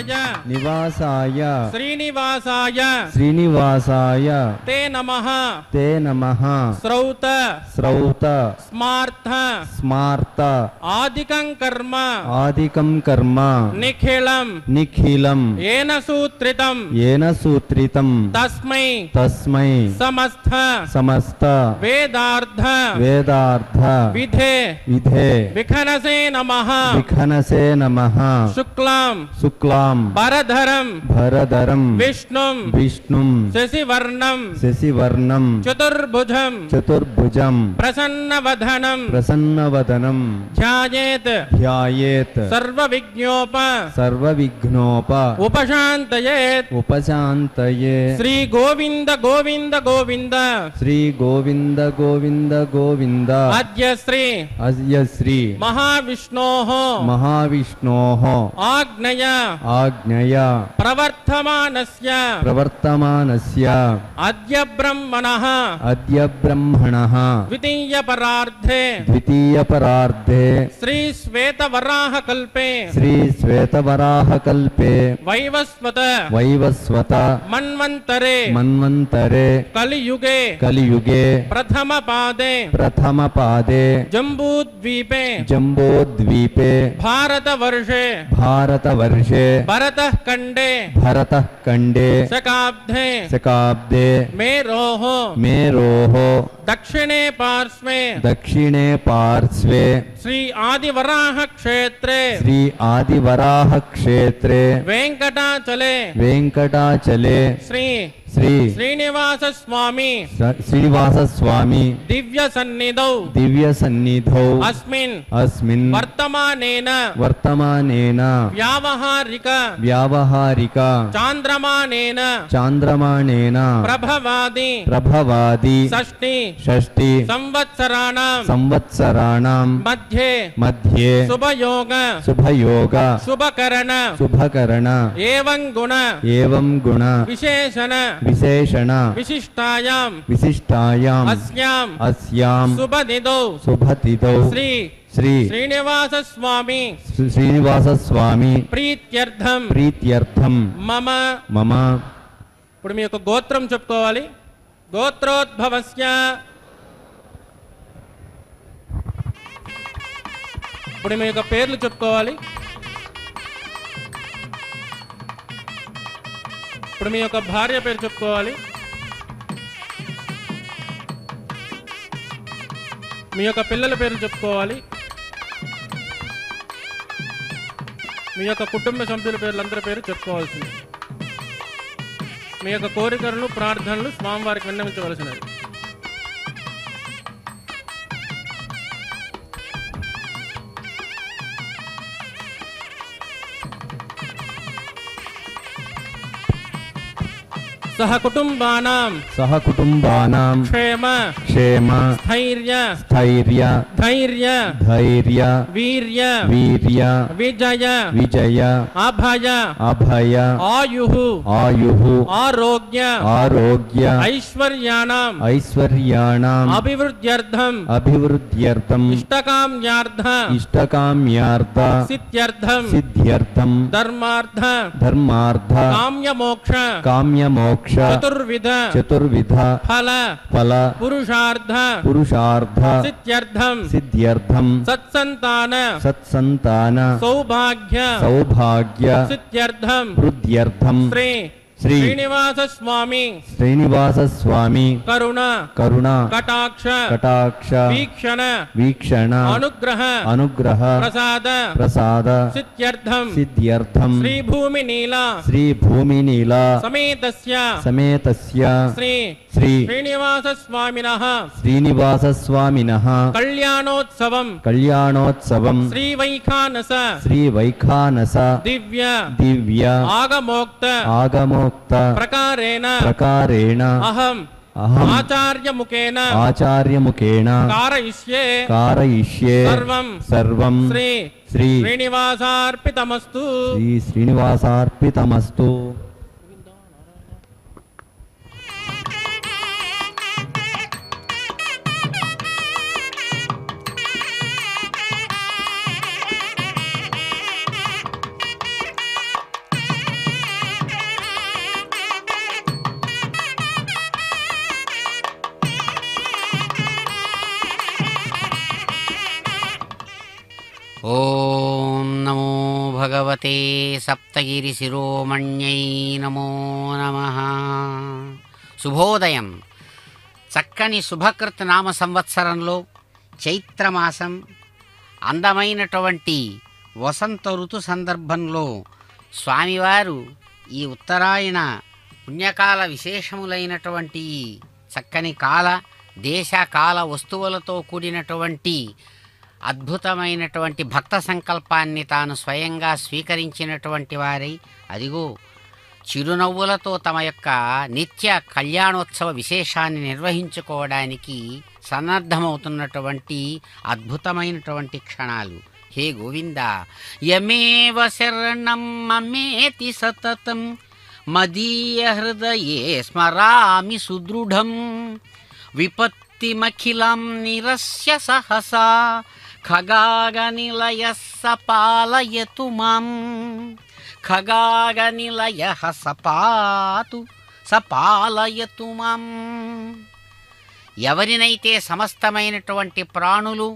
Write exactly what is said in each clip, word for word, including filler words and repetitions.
निवासाय निवासाय श्रीनिवासाय श्रीनिवासाय ते नमः ते नमः श्रौत श्रौत स्मार्थ स्मार्थ आदिकं कर्म आदिकं कर्म निखिलं निखिलं येन सूत्रितं येन सूत्रितं तस्मै तस्मै समस्त समस्त वेदार्थ वेदार्थ विधे विधे विखनसे नमः विखनसे नमः शुक्लां शुक्लां भरधरं भरधरं विष्णुं विष्णुं शशिवर्णं शशिवर्णं चतुर्भुजं चतुर्भुजं प्रसन्नवदनं प्रसन्नवदनं ध्यायेत् ध्यायेत् सर्वविघ्नोप सर्वविघ्नोप उपशान्तयेत् उपशान्तयेत् श्री गोविंद गोविंद गोविंद श्री गोविंद गोविंद गोविंद अद्य श्री अद्य श्री महाविष्णोः महाविष्णोः आज्ञय आज्ञय प्रवर्तमानस्य प्रवर्तमानस्य अद्य ब्रह्मणः अद्य ब्रह्मणः द्वितीय परार्धे द्वितीय परार्धे श्री श्वेत वराह कल्पे श्री श्वेत वराह कल्पे वैवस्वत वैवस्वत मन्वंतरे मन्वंतरे कलियुगे कलियुगे प्रथम पादे प्रथम पादे जम्बूद्वीपे जम्बूद्वीपे भारतवर्षे भारतवर्षे भरतः खण्डे भरतः खण्डे शकाब्दे शकाब्दे मेरोः मेरोः दक्षिणे पार्श्वे दक्षिणे पार्श्वे श्री आदिवराह क्षेत्रे श्री आदिवराह क्षेत्रे वेंकटाचले वेंकटाचले श्री श्री श्रीनिवास स्वामी श्रीनिवास स्वामी दिव्य सन्निधौ दिव्य सन्निधौ अस्मिन् अस्मिन् वर्तमानेन वर्तमानेन व्यावहारिक व्यावहारिक चांद्रमानेन चांद्रमानेन प्रभवादि प्रभवादि षष्टि षष्टि संवत्सराणां संवत्सराणां मध्ये मध्ये शुभयोग शुभयोग शुभकरण शुभकरण एवं गुण एवं गुण विशेषण विशेषण विशिष्टायां विशिष्टायां अस्यां अस्यां सुभदिदौ सुभदिदौ श्री श्री श्रीनिवास स्वामी श्रीनिवास स्वामी प्रीत्यर्थम प्रीत्यर्थम मम मम ఇప్పుడు మీ యొక్క గోత్రం చెప్పుకోవాలి గోత్రోద్భవస్య ఇప్పుడు మీ యొక్క పేర్లు చెప్పుకోవాలి ఇప్పుడు మీ యొక్క భార్య పేరు చెప్పుకోవాలి మీ యొక్క పిల్లల పేర్లు చెప్పుకోవాలి మీ యొక్క కుటుంబ సభ్యుల పేర్లందరి పేరు చెప్పుకోవాల్సింది మీ యొక్క కోరికలను ప్రార్థనలు స్వామివారికి విన్నవించవలసినవి सहकुटुंबानां सहकुटुंबानां क्षेम क्षेम स्थैर्य स्थैर्य धैर्य धैर्य वीर्य वीर्य विजय विजय अभय अभय आयुः आयुः आरोग्य आरोग्य ऐश्वर्याणां ऐश्वर्याणां अभिवृद्ध्यर्थं अभिवृद्ध्यर्थं इष्टकाम्यार्थं इष्टकाम्यार्थं सिद्ध्यर्थं सिद्ध्यर्थं धर्मार्थं धर्मार्थं काम्यमोक्ष काम्यमोक्ष चतुर्विध चतुर्विध फल फल पुरुषार्थ पुरुषार्थ सिद्ध्यर्थम सिद्ध्यर्थम सत्संतान सत्संतान सौभाग्य सौभाग्य सिद्ध्यर्थम वृद्ध्यर्थम श्री श्रीनिवास स्वामी श्रीनिवास स्वामी करुणा करुणा कटाक्ष कटाक्ष वीक्षण वीक्षण अनुग्रह अनुग्रह प्रसाद प्रसाद सिद्ध्यर्थम सिद्ध्यर्थम श्री भूमि नीला श्री भूमि नीला समेतस्य समेतस्य श्री श्री श्रीनिवास स्वामिनः श्रीनिवास स्वामिनः कल्याणोत्सवं कल्याणोत्सवं श्री वैखानस श्री वैखानस दिव्य दिव्य आगमोक्त आगमोक्त प्रकारेण प्रकारेण अहम् आचार्य मुखेन आचार्य मुखेन कारयिष्ये कारयिष्ये सर्वं सर्वं श्री श्री श्रीनिवासार्पितमस्तु श्री श्रीनिवासार्पितमस्तु ओम नमो भगवते सप्तगिरिशिरोमण्यै नमो नमः। శుభోదయం. చక్కని శుభకృత్ నామ సంవత్సరంలో చైత్రమాసం అందమైనటువంటి వసంత ఋతు సందర్భంలో స్వామివారు ఈ ఉత్తరాయణ పుణ్యకాల విశేషములైనటువంటి చక్కని కాల దేశకాల వస్తువులతో కూడినటువంటి అద్భుతమైనటువంటి భక్త సంకల్పాన్ని తాను స్వయంగా స్వీకరించినటువంటి వారై అదిగో చిరునవ్వులతో తమ యొక్క నిత్య కళ్యాణోత్సవ విశేషాన్ని నిర్వహించుకోవడానికి సన్నద్ధమవుతున్నటువంటి అద్భుతమైనటువంటి క్షణాలు. హే గోవింద, యమేవ శరణం మమేతి సతతం మదీయ హృదయే స్మరామి సుదృఢం విపత్తిమఖిలం నిరస్య సహసా ఖగాగనిలయ సపాలయతు మాం ఖగాగనిలయ సపాతు సపాలయతు మాం. ఎవరినైతే సమస్తమైనటువంటి ప్రాణులు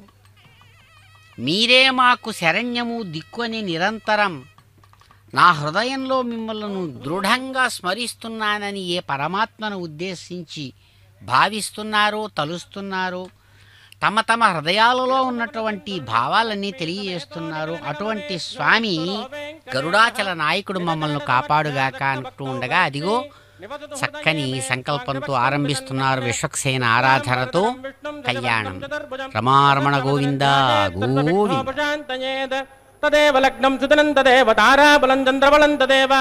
మీరే మాకు శరణ్యము దిక్కుని నిరంతరం నా హృదయంలో మిమ్మల్ని దృఢంగా స్మరిస్తున్నానని ఏ పరమాత్మను ఉద్దేశించి భావిస్తున్నారో తలుస్తున్నారో తమ తమ హృదయాలలో ఉన్నటువంటి భావాలన్నీ తెలియజేస్తున్నారు. అటువంటి స్వామి గరుడాచల నాయకుడు మమ్మల్ని కాపాడుగాక అంటూ ఉండగా అదిగో చక్కని సంకల్పంతో ఆరంభిస్తున్నారు విశ్వక్సేన ఆరాధనతో కళ్యాణం. రమారమణ గోవింద గోవింద. తదేవ లగ్నం సుదనం తదేవ తారా బలం చంద్రబలం తదేవ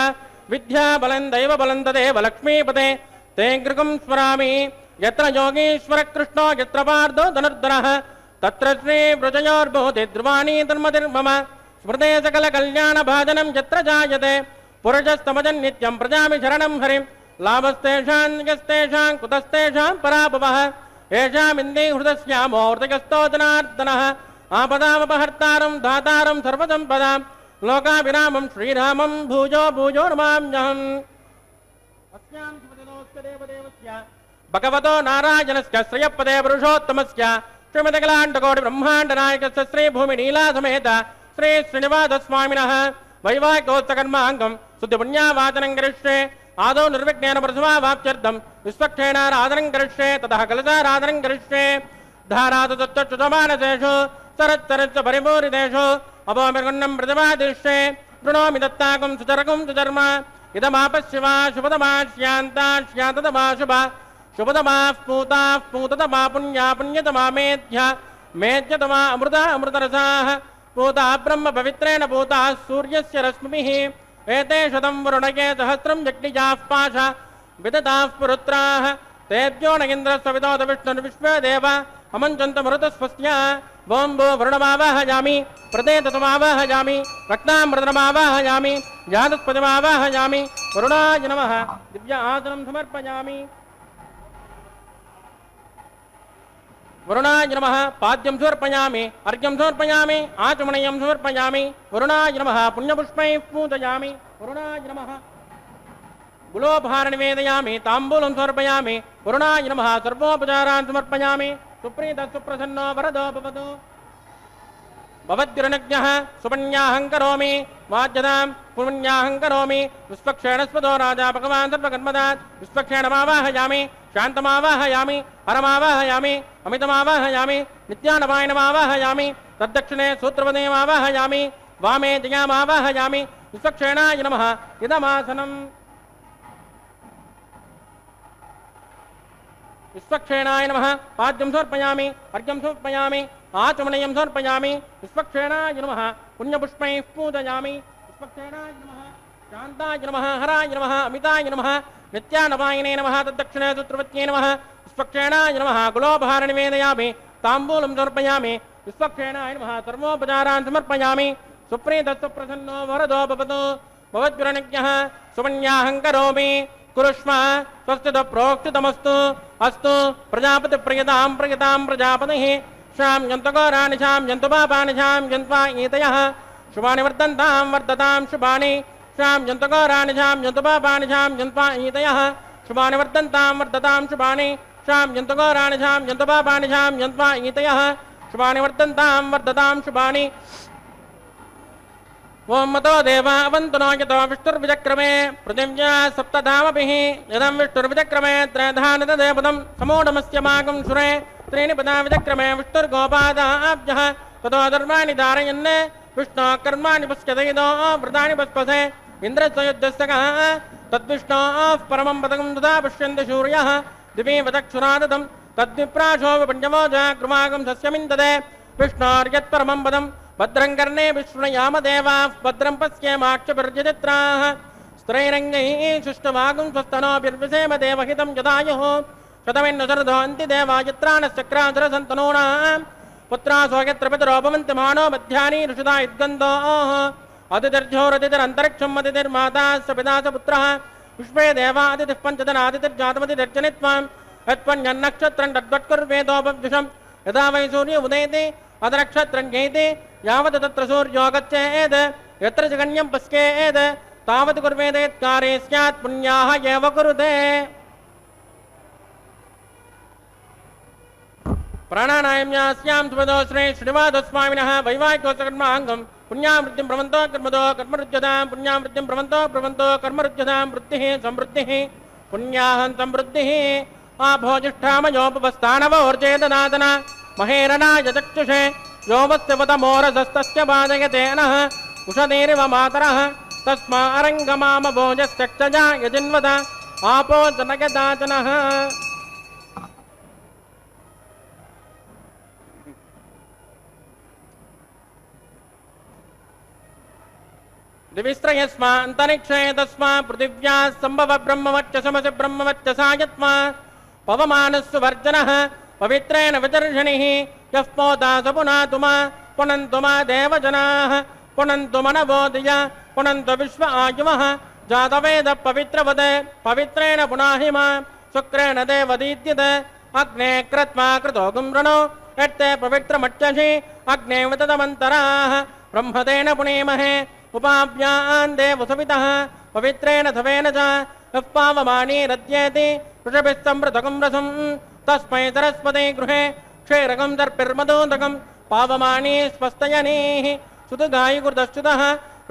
విద్యా బలం దైవ బలం తదేవ లక్ష్మీపదే తేంకృకం స్మరామి యత్ర యోగీశ్వర కృష్ణో యత్ర పార్థో ధనుర్ధరః తత్ర శ్రీ వృజయోర్భూతి ధ్రువాణీ ధర్మతిర్మమ స్మృతే సకల కళ్యాణ భాజనం యత్ర జాయతే పురుషస్తమజన్ నిత్యం ప్రజామి శరణం హరిం లాభస్తేషాం నిగస్తేషాం కుతస్తేషాం పరాభవః ఏషామిందే హృదస్యామో హృదయస్తో జనార్దనః ఆపదామపహర్తారం దాతారం సర్వసంపదాం లోకాభిరామం శ్రీరామం భూజో భూజో నమామ్యహం. భగవతో నారాయణస్య శ్రేయపదే పురుషోత్తమస్య శ్రీమదగలాండకోటి బ్రహ్మాండ నాయకస్య శ్రీ భూమి నీలా సమేత శ్రీ శ్రీనివాస స్వామినః వైవాహికోత్సకర్మాంగం శుద్ధి పుణ్యావాచనం కరిష్యే ఆదో నిర్విఘ్నేన ప్రథమావాప్త్యర్థం విశ్వక్షేణారాధనం కరిష్యే తతః కలశారాధనం కరిష్యే ధారాతుమానసేషు సరస్సరస్సు పరిపూరితేషు అభోమిగుణం ప్రతిపాదిష్యే శృణోమి దత్తాకం సుచరకం సుచర్మ ఇదమాపశివా శుభతమాశ్యాంతాశ్యాంతమా శుభ శుభతమా పూతా పూతమా పుణ్యా పుణ్యతమా మేధ్య మేధ్యతమా అమృత అమృతరసా పూతా బ్రహ్మ పవిత్రేణ పూతా సూర్యస్య రశ్మిభిః ఏతే శతం వరుణకే సహస్రం యజ్ఞిజాః పాశ విదతాః పురుత్రాః తేభ్యో నగేంద్ర సవితోత విష్ణుర్ విశ్వదేవ అమంచంత మృతస్వస్య బోంబో వరుణమావాహయామి ప్రదేతమావాహయామి రక్తామృతమావాహయామి జాతస్పదమావాహయామి వరుణాయ నమః దివ్య ఆసనం సమర్పయామి వరుణాయ నమః పాద్యం సమర్పయామి అర్ఘ్యం సమర్పయామి ఆచమనీయం సమర్పయామి వరుణాయ నమః పుణ్యపుష్పై పూజయామి వరుణాయ నమః గులోభార నివేదయామి తాంబూలం సమర్పయామి వరుణాయ నమః సర్వోపచారాన్ సమర్పయామి సుప్రీత సుప్రసన్నో వరదో భవతు భవద్గురునజ్ఞః సుపుణ్యాహం కరోమి వాజ్యతాం పుణ్యాహం కరోమి విశ్వక్షేణస్వతో రాజా భగవాన్ సర్వకర్మదాత్ విశ్వక్షేణమావాహయామి శాంతమావాహయామి హరమావాహయామి అమితమావాహయామి నిత్యానపాయనమావాహయామి తద్దక్షిణే సూత్రపదేమావాహయామి వామే దియామావాహయామి విశ్వక్షేణాయ నమః ఇదమాసనం విశ్వక్షేణాయ నమః పాద్యం సమర్పయామి అర్ఘ్యం సమర్పయామి ఆచమనీయం సమర్పయామి విశ్వక్షేణాయ నమః పుణ్యపుష్పై పూజయామి విశ్వక్షేణాయ నమః శాంతాయ నమః హరాయ నమః అమితాయ నమః నిత్యానపాయనే నమః తద్దక్షిణే సూత్రవత్యే నమః విశ్వక్షేణాయ నమః గులోభార నివేదయామి తాంబూలం సమర్పయామి విశ్వక్షేణాయ నమః సర్వోపచారాన్ సమర్పయామి సుప్రీత సుప్రసన్నో వరదో భవతు భవద్గురునజ్ఞః సుపుణ్యాహం కరోమి కురుష్మ స్వస్తితో ప్రోక్తితమస్తు అస్తు ప్రజాపతి ప్రియతాం ప్రియతాం ప్రజాపతిః శాం యంతగోరాణి శాం యంతపాపాని శాం యంత్వా ఈతయః శుభాని వర్ధంతాం వర్ధతాం శుభాని శాం యంతగోరాణి శాం యంతపాపాని శాం యంత్వా ఈతయః శుభాని వర్ధంతాం వర్ధతాం శుభాని శాం యంతగోరాణి శాం యంతపాపాని శాం యంత్వా ఈతయః శుభాని వర్ధంతాం వర్ధతాం శుభాని ओम मतो देवावंतनोयतो विष्णुर्विचक्रमे प्रतिव्या सप्तधामभिः यदं विष्णुर्विचक्रमे त्रयधानतदेवतं समोढमस्य मागं सुरे त्रीणि पदा विचक्रमे विष्णुर्गोपादाभ्यः ततो धर्माणि धारयन् विष्णोः कर्माणि पश्यतैतो व्रतानि पश्यसे इन्द्रस्य युद्धस्य कः तद्विष्णोः परमं पदं तदा पश्यन्ति सूर्यः दिवि वचक्षुरादतं तद्विप्राशो विपञ्चमो जाग्रमागं सस्यमिन्दते विष्णोर्यत्परमं पदं भद्रं कर्णे विष्णुयाम देवाः भद्रं पश्येमाक्षभिर्यजत्राः स्त्रैरङ्गैः सुष्ठुवागुं स्वस्तनोभिर्विषेम देवहितं यदायुः शतमिन्नुसर्धन्ति देवायत्राणश्चक्रासुरसन्तनूनां पुत्रासो यत्र पितरोपमन्ति मानो मध्यानि ऋषुधा यद्गन्धोः अतितिर्जोरतितिरन्तरिक्षम् अतितिर्माता स पिता स पुत्रः विश्वे देवादितिः पञ्चदनादितिर्जातमतितिर्जनित्वां यत्पन्यन्नक्षत्रं तद्वत्कुर्वेदोपद्विषम् यदा वै सूर्य उदयते अथ नक्षत्रण्यैते यावत् तत्र सूर्यो गच्छेत् यत्र जगन्यं पश्येत् तावत् कुर्वेद यत्कारे स्यात् पुण्याः एव कुरुते। प्राणायाम्यास्यां सुपदोश्रे श्रीनिवासस्वामिनः वैवाहिकोत्सवकर्माङ्गं पुण्यामृत्तिं प्रवन्तो कर्मदो कर्मरुज्यतां पुण्यामृत्तिं प्रवन्तो प्रवन्तो कर्मरुज्यतां वृत्तिः संवृत्तिः पुण्याहं संवृत्तिः आभोजिष्ठामयोपवस्थानवोर्जेतनादन महेरना यचक्षुषे योवस्यवतमोरसस्तस्य बाधयते नः उषधीरिव मातरः तस्मा अरङ्गमामभोजस्यक्तजा यजिन्वद आपो जनकदाचनः। दिविस्त्रयस्मा अन्तरिक्षे तस्मा पृथिव्याः सम्भव ब्रह्मवच्चसमसि ब्रह्मवच्चसायत्मा पवमानस्सु वर्जनः पवित्रेण विदर्शनिः यः पोता स पुनातुमा पुनन्तुमा देवजनाः पुनन्तु मनवोदय पुनन्तु विश्व आयुवः जातवेद पवित्रवद पवित्रेण पुनाहि मा शुक्रेण देवदीद्यत अग्ने कृत्वा कृतो गुम्रणो यत्ते पवित्रमट्टसि अग्ने विततमन्तराः ब्रह्मदेन पुणीमहे उपाभ्यान् देवसुवितः पवित्रेण सवेन च यः पावमानी रज्येति वृषभिस्समृतकं रसं तस्मै सरस्वती गृहे क्षेरकं दर्पिर्मदोदकं पावमानी स्वस्तयनीः सुतगायुकृतश्चुतः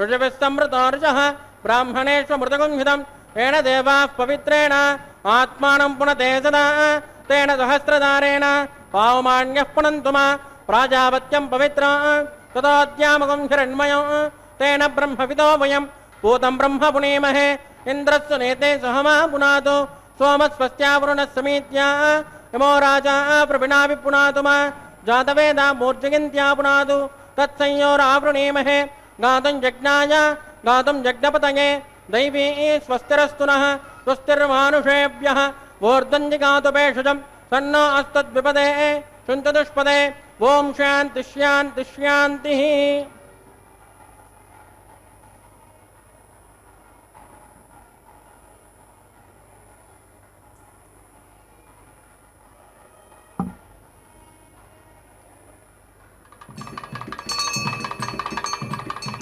ऋषभिस्समृतोर्जः ब्राह्मणेष्वमृतकं हितं येन देवाः पवित्रेण आत्मानं पुनते सदा तेन सहस्रधारेण पावमान्यः पुनन्तु मा प्राजापत्यं पवित्रं ततोद्यामकं हिरण्मयं तेन ब्रह्मविदो वयं पूतं ब्रह्म पुणीमहे इन्द्रस्य नेते सह मा पुनातु सोमस्वस्त्यावरुण समीत्या यमो राजा प्रविणा विपुनातु मा जातवेदा मूर्जगिन्त्या पुनातु तत्संयोरावृणीमहे गातुं यज्ञाय गातुं यज्ञपतये दैवी स्वस्तिरस्तु नः स्वस्तिर्मानुषेभ्यः वोर्धञ्जिगातु भेषजं सन्नो अस्तद्विपदे शुन्तदुष्पदे ॐ शान्तिः शान्तिः शान्तिः।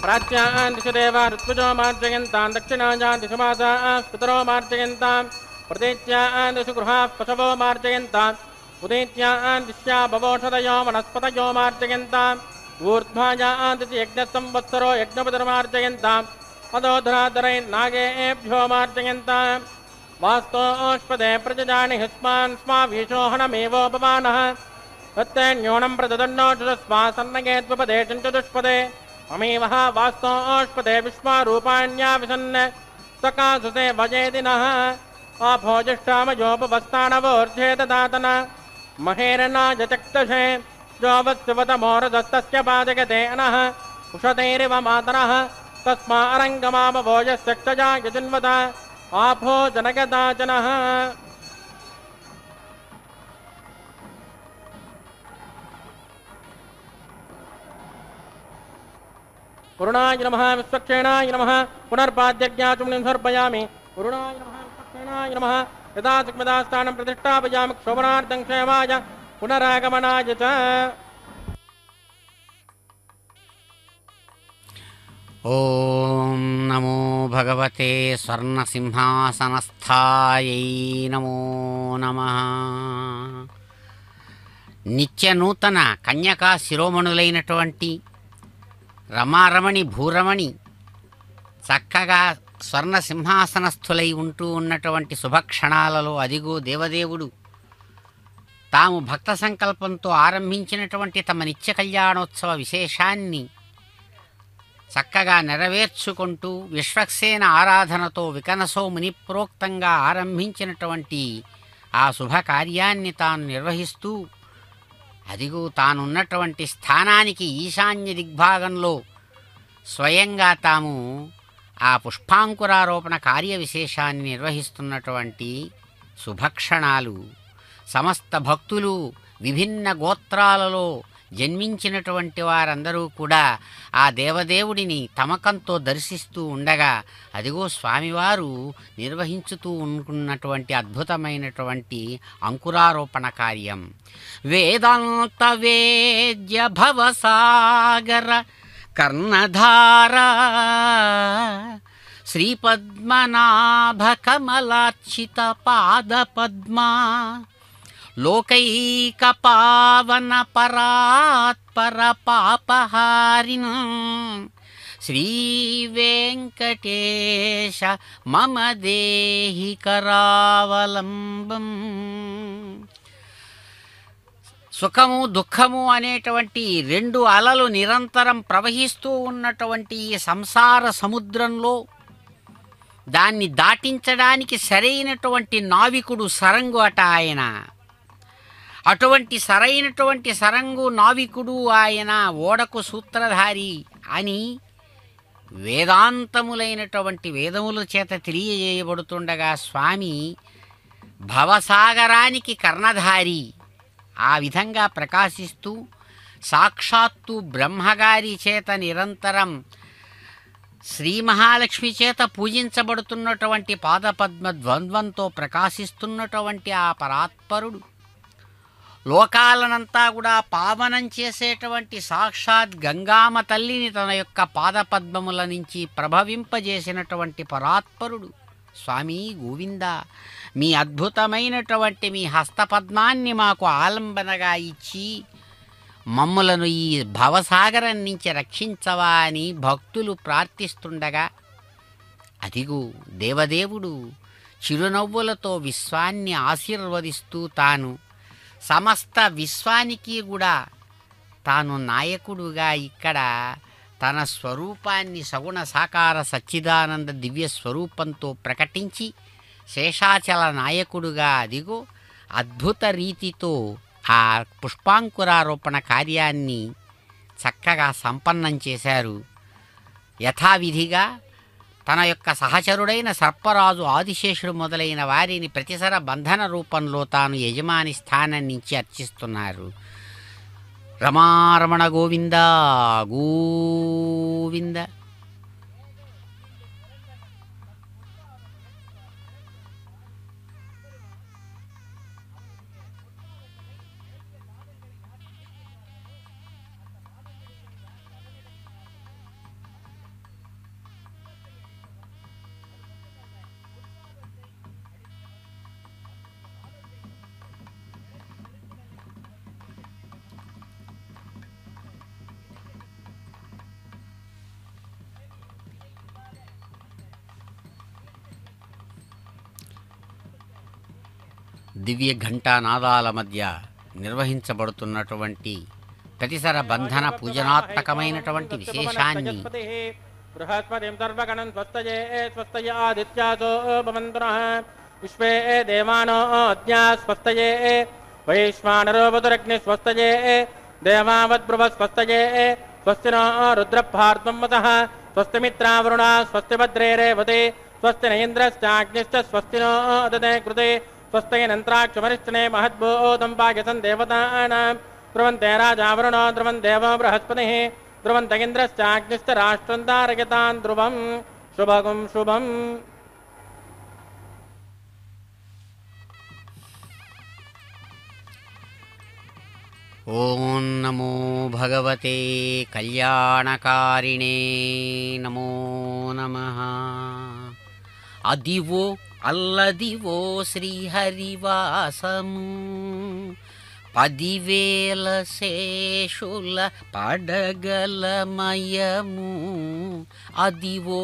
प्राच्यान् दिशदेवा ऋत्विजो मार्जयन्तां दक्षिणायां दिशमासाः पितरो मार्जयन्तां प्रदेत्यान् दिशगृहाः पशवो मार्जयन्तां उदेत्यान् दिश्या भवोषधयो वनस्पतयो मार्जयन्तां ऊर्ध्वायां दिशयज्ञसंवत्सरो यज्ञपतिर्मार्जयन्ताम् अदोधराधरैर्नागेभ्यो मार्जयन्तां वास्तोष्पदे प्रजजानि हिस्मान् स्वावीशोहणमेवोपमानः तत्ते न्यूनं प्रददन्नो चतुस्मा सन्नगेद्वपदे चतुष्पदे अमीवः वास्तोष्पदे विश्वारूपाण्याविशन् सकासुते भजेति नः आभोजिष्ठामयोपवस्थानवोर्ध्येतदातन महेरना यचक्षुषे योवत्स्यवतमोरसस्तस्य बाधयते नः उषधीरिव मातरः तस्मा अरङ्गमामभोजस्यक्तजा यजिन्वद आपो जनकदाचनः। करुणाय नमः विश्वक्षेणाय नमः पुनर्पाद्यज्ञाचुम्निं समर्पयामि करुणाय नमः विश्वक्षेणाय नमः यदा सुखमदास्थानं प्रतिष्ठापयामि क्षोभनार्थं क्षेमाय पुनरागमनाय च। ॐ नमो भगवते स्वर्णसिंहासनस्थायै नमो नमः। నిత్య నూతన కన్యకా శిరోమణులైనటువంటి రమారమణి భూరమణి చక్కగా స్వర్ణ సింహాసనస్థులై ఉంటూ ఉన్నటువంటి శుభక్షణాలలో అదిగో దేవదేవుడు తాము భక్త సంకల్పంతో ఆరంభించినటువంటి తమ నిత్య కళ్యాణోత్సవ విశేషాన్ని చక్కగా నెరవేర్చుకుంటూ విశ్వక్సేన ఆరాధనతో వికనసో మునిప్రోక్తంగా ఆరంభించినటువంటి ఆ శుభకార్యాన్ని తాను నిర్వహిస్తూ అదిగో తానున్నటువంటి స్థానానికి ఈశాన్య దిగ్భాగంలో స్వయంగా తాము ఆ పుష్పాంకురారోపణ కార్యవిశేషాన్ని నిర్వహిస్తున్నటువంటి శుభక్షణాలు సమస్త భక్తులు విభిన్న గోత్రాలలో జన్మించినటువంటి వారందరూ కూడా ఆ దేవదేవుడిని తమకంతో దర్శిస్తూ ఉండగా అదిగో స్వామివారు నిర్వహించుతూ ఉన్నటువంటి అద్భుతమైనటువంటి అంకురారోపణ కార్యం. వేదాంత వేద్య భవసాగర కర్ణధార శ్రీపద్మనాభ కమలార్చిత పాదపద్మా లోకైక పావన పరాత్పర పాపహారిణ శ్రీ వెంకటేశ మమ దేహి కరావలంబం. సుఖము దుఃఖము అనేటువంటి రెండు అలలు నిరంతరం ప్రవహిస్తూ ఉన్నటువంటి ఈ సంసార సముద్రంలో దాన్ని దాటించడానికి సరైనటువంటి నావికుడు సరంగు అట ఆయన. అటువంటి సరైనటువంటి సరంగు నావికుడు ఆయన ఓడకు సూత్రధారి అని వేదాంతములైనటువంటి వేదముల చేత తెలియజేయబడుతుండగా స్వామి భవసాగరానికి కర్ణధారి ఆ విధంగా ప్రకాశిస్తూ సాక్షాత్తు బ్రహ్మగారి చేత నిరంతరం శ్రీ మహాలక్ష్మి చేత పూజించబడుతున్నటువంటి పాదపద్మ ద్వంద్వంతో ప్రకాశిస్తున్నటువంటి ఆ పరాత్పరుడు లోకాలనంతా కూడా పావనం చేసేటువంటి సాక్షాత్ గంగామ తల్లిని తన యొక్క పాదపద్మముల నుంచి ప్రభవింపజేసినటువంటి పరాత్పరుడు స్వామి గోవింద, మీ అద్భుతమైనటువంటి మీ హస్తపద్మాన్ని మాకు ఆలంబనగా ఇచ్చి మమ్ములను ఈ భవసాగరం నుంచి రక్షించవా అని భక్తులు ప్రార్థిస్తుండగా అదిగో దేవదేవుడు చిరునవ్వులతో విశ్వాన్ని ఆశీర్వదిస్తూ తాను సమస్త విశ్వానికి కూడా తాను నాయకుడుగా ఇక్కడ తన స్వరూపాన్ని సగుణ సాకార సచ్చిదానంద దివ్య స్వరూపంతో ప్రకటించి శేషాచల నాయకుడుగా అదిగో అద్భుత రీతితో ఆ పుష్పాంకురారోపణ కార్యాన్ని చక్కగా సంపన్నం చేశారు. యథావిధిగా తన యొక్క సహచరుడైన సర్పరాజు ఆదిశేషుడు మొదలైన వారిని ప్రతిసర బంధన రూపంలో తాను యజమాని స్థానం నుంచి అర్చిస్తున్నారు. రమారమణ గోవింద గోవింద. దివ్య ఘంటానాదాల మధ్య నిర్వహించబడుతున్నటువంటి ప్రతిసర బంధన పూజనాత్మకమైనటువంటి విశేషాన్ని స్వస్థయనంత్రాక్షమరిష్ఠనే మహద్బోధం పాయసం దేవతానాం ధ్రువం తేరాజావరుణో ధ్రువం దేవో బృహస్పతి ధ్రువం తగేంద్రశ్చాగ్నిశ్చ రాష్ట్రం తారగతాన్ ధ్రువం శుభగం శుభం. ఓం నమో భగవతే కళ్యాణకారిణే నమో నమః. అదివో అల్లదివో శ్రీహరివాసము పదివేల శేషుల పడగల మయము అదివో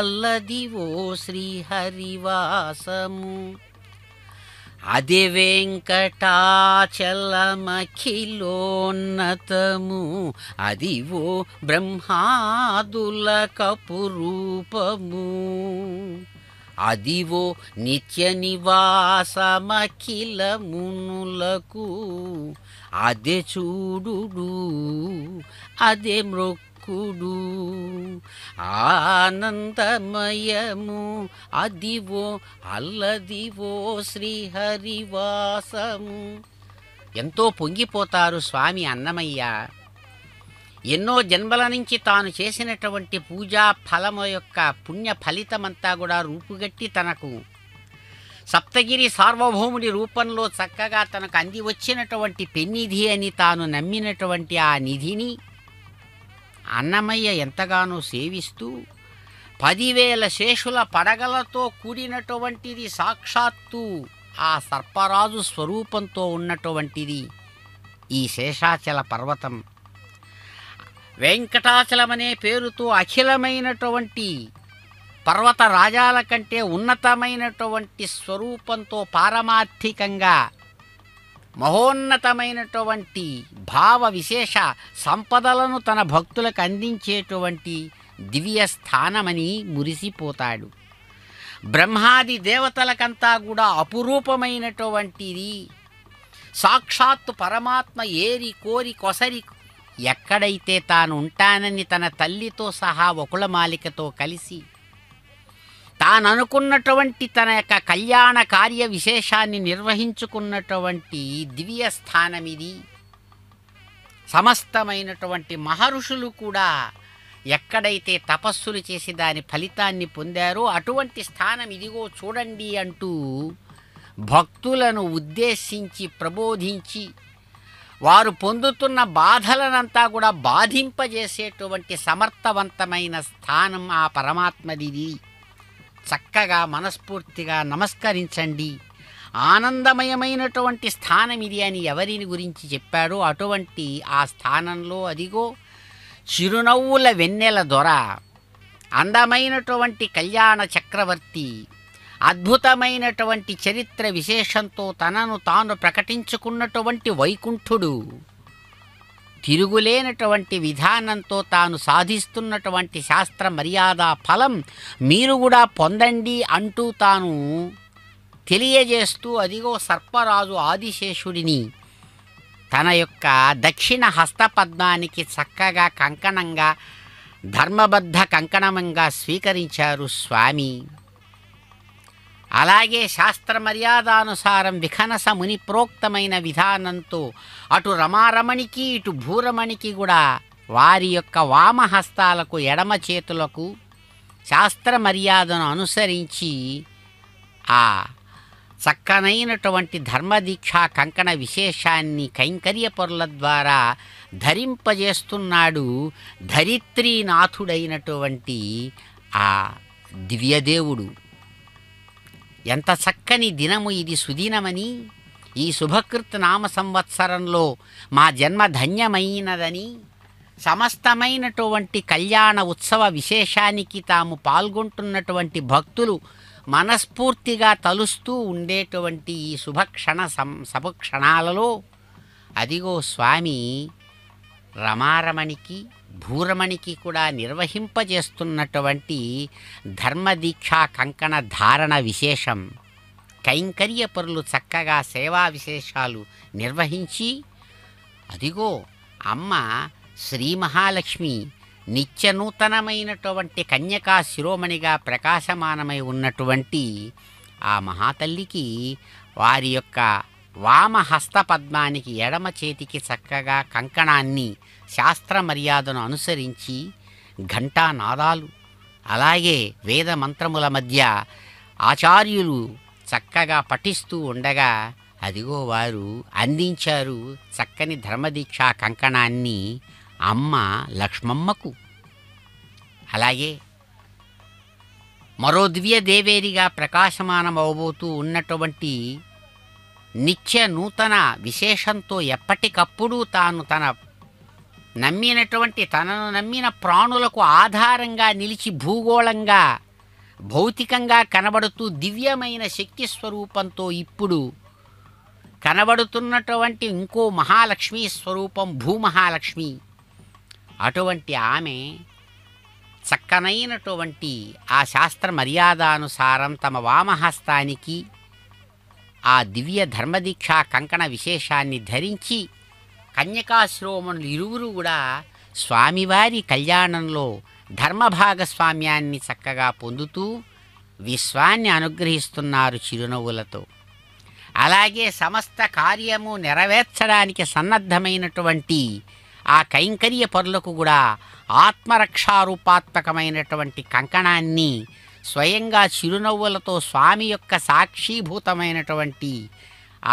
అల్లదివో శ్రీహరివాసము అదే వెంకటాచలమఖిలోన్నతము అదివో బ్రహ్మాదుల కపురూపము అదివో నిత్య నివాసమఖిల మునులకు అదే చూడుడు అదే మృక్కుడు ఆనందమయము అదివో అల్లదివో శ్రీహరివాసము. ఎంతో పొంగిపోతారు స్వామి అన్నమయ్య. ఎన్నో జన్మల నుంచి తాను చేసినటువంటి పూజా ఫలము యొక్క పుణ్య ఫలితమంతా కూడా రూపుగట్టి తనకు సప్తగిరి సార్వభౌముడి రూపంలో చక్కగా తనకు అంది వచ్చినటువంటి పెన్నిధి అని తాను నమ్మినటువంటి ఆ నిధిని అన్నమయ్య ఎంతగానో సేవిస్తూ పదివేల శేషుల పడగలతో కూడినటువంటిది, సాక్షాత్తు ఆ సర్పరాజు స్వరూపంతో ఉన్నటువంటిది ఈ శేషాచల పర్వతం. వెంకటాచలమనే పేరుతో అఖిలమైనటువంటి పర్వత రాజాల కంటే ఉన్నతమైనటువంటి స్వరూపంతో పారమార్థికంగా మహోన్నతమైనటువంటి భావ విశేష సంపదలను తన భక్తులకు అందించేటువంటి దివ్య స్థానమని మురిసిపోతాడు. బ్రహ్మాది దేవతలకంతా కూడా అపురూపమైనటువంటిది. సాక్షాత్తు పరమాత్మ ఏరి కోరి కొసరి ఎక్కడైతే తాను ఉంటానని తన తల్లితో సహా ఒకళమాలికతో కలిసి తాను అనుకున్నటువంటి తన యొక్క కళ్యాణ కార్య విశేషాన్ని నిర్వహించుకున్నటువంటి దివ్య స్థానం ఇది. సమస్తమైనటువంటి మహర్షులు కూడా ఎక్కడైతే తపస్సులు చేసి దాని ఫలితాన్ని పొందారో అటువంటి స్థానం ఇదిగో చూడండి అంటూ భక్తులను ఉద్దేశించి ప్రబోధించి వారు పొందుతున్న బాధలనంతా కూడా బాధింపజేసేటువంటి సమర్థవంతమైన స్థానం ఆ పరమాత్మది. చక్కగా మనస్ఫూర్తిగా నమస్కరించండి, ఆనందమయమైనటువంటి స్థానం ఇది అని ఎవరిని గురించి చెప్పాడో అటువంటి ఆ స్థానంలో అదిగో చిరునవ్వుల వెన్నెల దొర, అందమైనటువంటి కళ్యాణ చక్రవర్తి, అద్భుతమైనటువంటి చరిత్ర విశేషంతో తనను తాను ప్రకటించుకున్నటువంటి వైకుంఠుడు, తిరుగులేనటువంటి విధానంతో తాను సాధిస్తున్నటువంటి శాస్త్ర మర్యాద ఫలం మీరు కూడా పొందండి అంటూ తాను తెలియజేస్తూ అదిగో సర్పరాజు ఆదిశేషుడిని తన యొక్క దక్షిణ హస్తపద్మానికి చక్కగా కంకణంగా ధర్మబద్ధ కంకణంగా స్వీకరించారు స్వామి. అలాగే శాస్త్ర మర్యాదానుసారం విఖనస ముని ప్రోక్తమైన విధానంతో అటు రమారమణికి ఇటు భూరమణికి కూడా వారి యొక్క వామహస్తాలకు ఎడమ చేతులకు శాస్త్ర మర్యాదను అనుసరించి ఆ చక్కనైనటువంటి ధర్మదీక్షా కంకణ విశేషాన్ని కైంకర్యపరుల ద్వారా ధరింపజేస్తున్నాడు ధరిత్రీనాథుడైనటువంటి ఆ దివ్యదేవుడు. ఎంత చక్కని దినము ఇది సుదినమని, ఈ శుభకృత్ నామ సంవత్సరంలో మా జన్మ ధన్యమైనదని, సమస్తమైనటువంటి కళ్యాణ ఉత్సవ విశేషానికి తాము పాల్గొంటున్నటువంటి భక్తులు మనస్ఫూర్తిగా తలుస్తూ ఉండేటువంటి ఈ శుభక్షణ సం శుభక్షణాలలో అదిగో స్వామి రమారమణికి భూరమణికి కూడా నిర్వహింపజేస్తున్నటువంటి ధర్మదీక్షా కంకణ ధారణ విశేషం కైంకర్య పరులు చక్కగా సేవా విశేషాలు నిర్వహించి అదిగో అమ్మ శ్రీ మహాలక్ష్మి నిత్యనూతనమైనటువంటి కన్యకా శిరోమణిగా ప్రకాశమానమై ఉన్నటువంటి ఆ మహాతల్లికి వారి యొక్క వామహస్త పద్మానికి ఎడమ చేతికి చక్కగా కంకణాన్ని శాస్త్ర మర్యాదను అనుసరించి ఘంటానాదాలు అలాగే వేద మంత్రముల మధ్య ఆచార్యులు చక్కగా పఠిస్తూ ఉండగా అదిగో వారు అందించారు చక్కని ధర్మదీక్షా కంకణాన్ని అమ్మ లక్ష్మమ్మకు. అలాగే మరో దివ్య దేవేరిగా ప్రకాశమానం అవబోతూ ఉన్నటువంటి నిత్య నూతన విశేషంతో ఎప్పటికప్పుడు తాను తన నమ్మినటువంటి తనను నమ్మిన ప్రాణులకు ఆధారంగా నిలిచి భూగోళంగా భౌతికంగా కనబడుతూ దివ్యమైన శక్తి స్వరూపంతో ఇప్పుడు కనబడుతున్నటువంటి ఇంకో మహాలక్ష్మి స్వరూపం భూమహాలక్ష్మి. అటువంటి ఆమె చక్కనైనటువంటి ఆ శాస్త్ర మర్యాదానుసారం తమ వామహస్తానికి ఆ దివ్య ధర్మదీక్షా కంకణ విశేషాన్ని ధరించి కన్యకాశ్రోమణులు ఇరువురు కూడా స్వామివారి కళ్యాణంలో ధర్మభాగస్వామ్యాన్ని చక్కగా పొందుతూ విశ్వాన్ని అనుగ్రహిస్తున్నారు చిరునవ్వులతో. అలాగే సమస్త కార్యము నెరవేర్చడానికి సన్నద్ధమైనటువంటి ఆ కైంకర్య పరులకు కూడా ఆత్మరక్షారూపాత్మకమైనటువంటి కంకణాన్ని స్వయంగా చిరునవ్వులతో స్వామి యొక్క సాక్షీభూతమైనటువంటి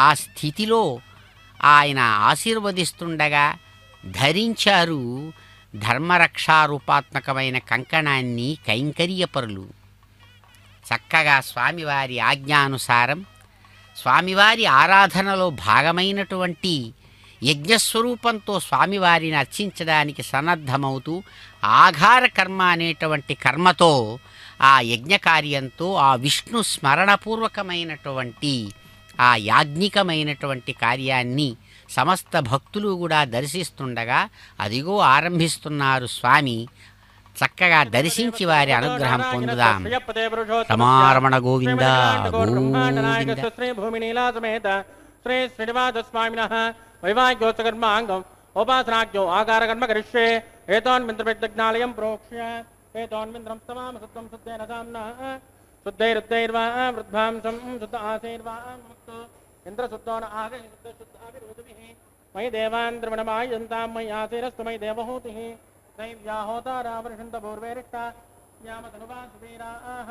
ఆ స్థితిలో ఆయన ఆశీర్వదిస్తుండగా ధరించారు ధర్మరక్షారూపాత్మకమైన కంకణాన్ని కైంకర్యపరులు. చక్కగా స్వామివారి ఆజ్ఞానుసారం స్వామివారి ఆరాధనలో భాగమైనటువంటి యజ్ఞస్వరూపంతో స్వామివారిని అర్చించడానికి సన్నద్ధమవుతూ ఆఘార కర్మ అనేటువంటి కర్మతో ఆ యజ్ఞకార్యంతో ఆ విష్ణు స్మరణపూర్వకమైనటువంటి ఆ యాజ్ఞికమైనటువంటి కార్యాన్ని సమస్త భక్తులు కూడా దర్శిస్తుండగా అదిగో ఆరంభిస్తున్నారు స్వామి. చక్కగా దర్శించి వారి అనుగ్రహం పొందుదాం. రమారమణ గోవింద శ్రీ శ్రీనివాస స్వామినః వైవాహికోత్సకర్మాంగం ఉపాసనాఖ్యో ఆకారకర్మ కరిష్యే ఏతోన్మింద్రవిజ్ఞాలయం ప్రోక్ష్య ఏతోన్మింద్రం స్తవామి సత్వం శుద్ధేన సామ్నా శుద్ధైరుద్ధైర్వా వృద్ధాంసం శుద్ధ ఆశైర్వా ముక్తో ఇంద్రశుద్ధో న ఆగై శుద్ధశుద్ధాభిరోధిభిః మయి దేవాంద్రమణమాయంతాం మయి ఆశైరస్తు మయి దేవహూతిః దైవ్యాహోతారావర్షంత పూర్వేరిష్టా న్యామతనువా సువీరాః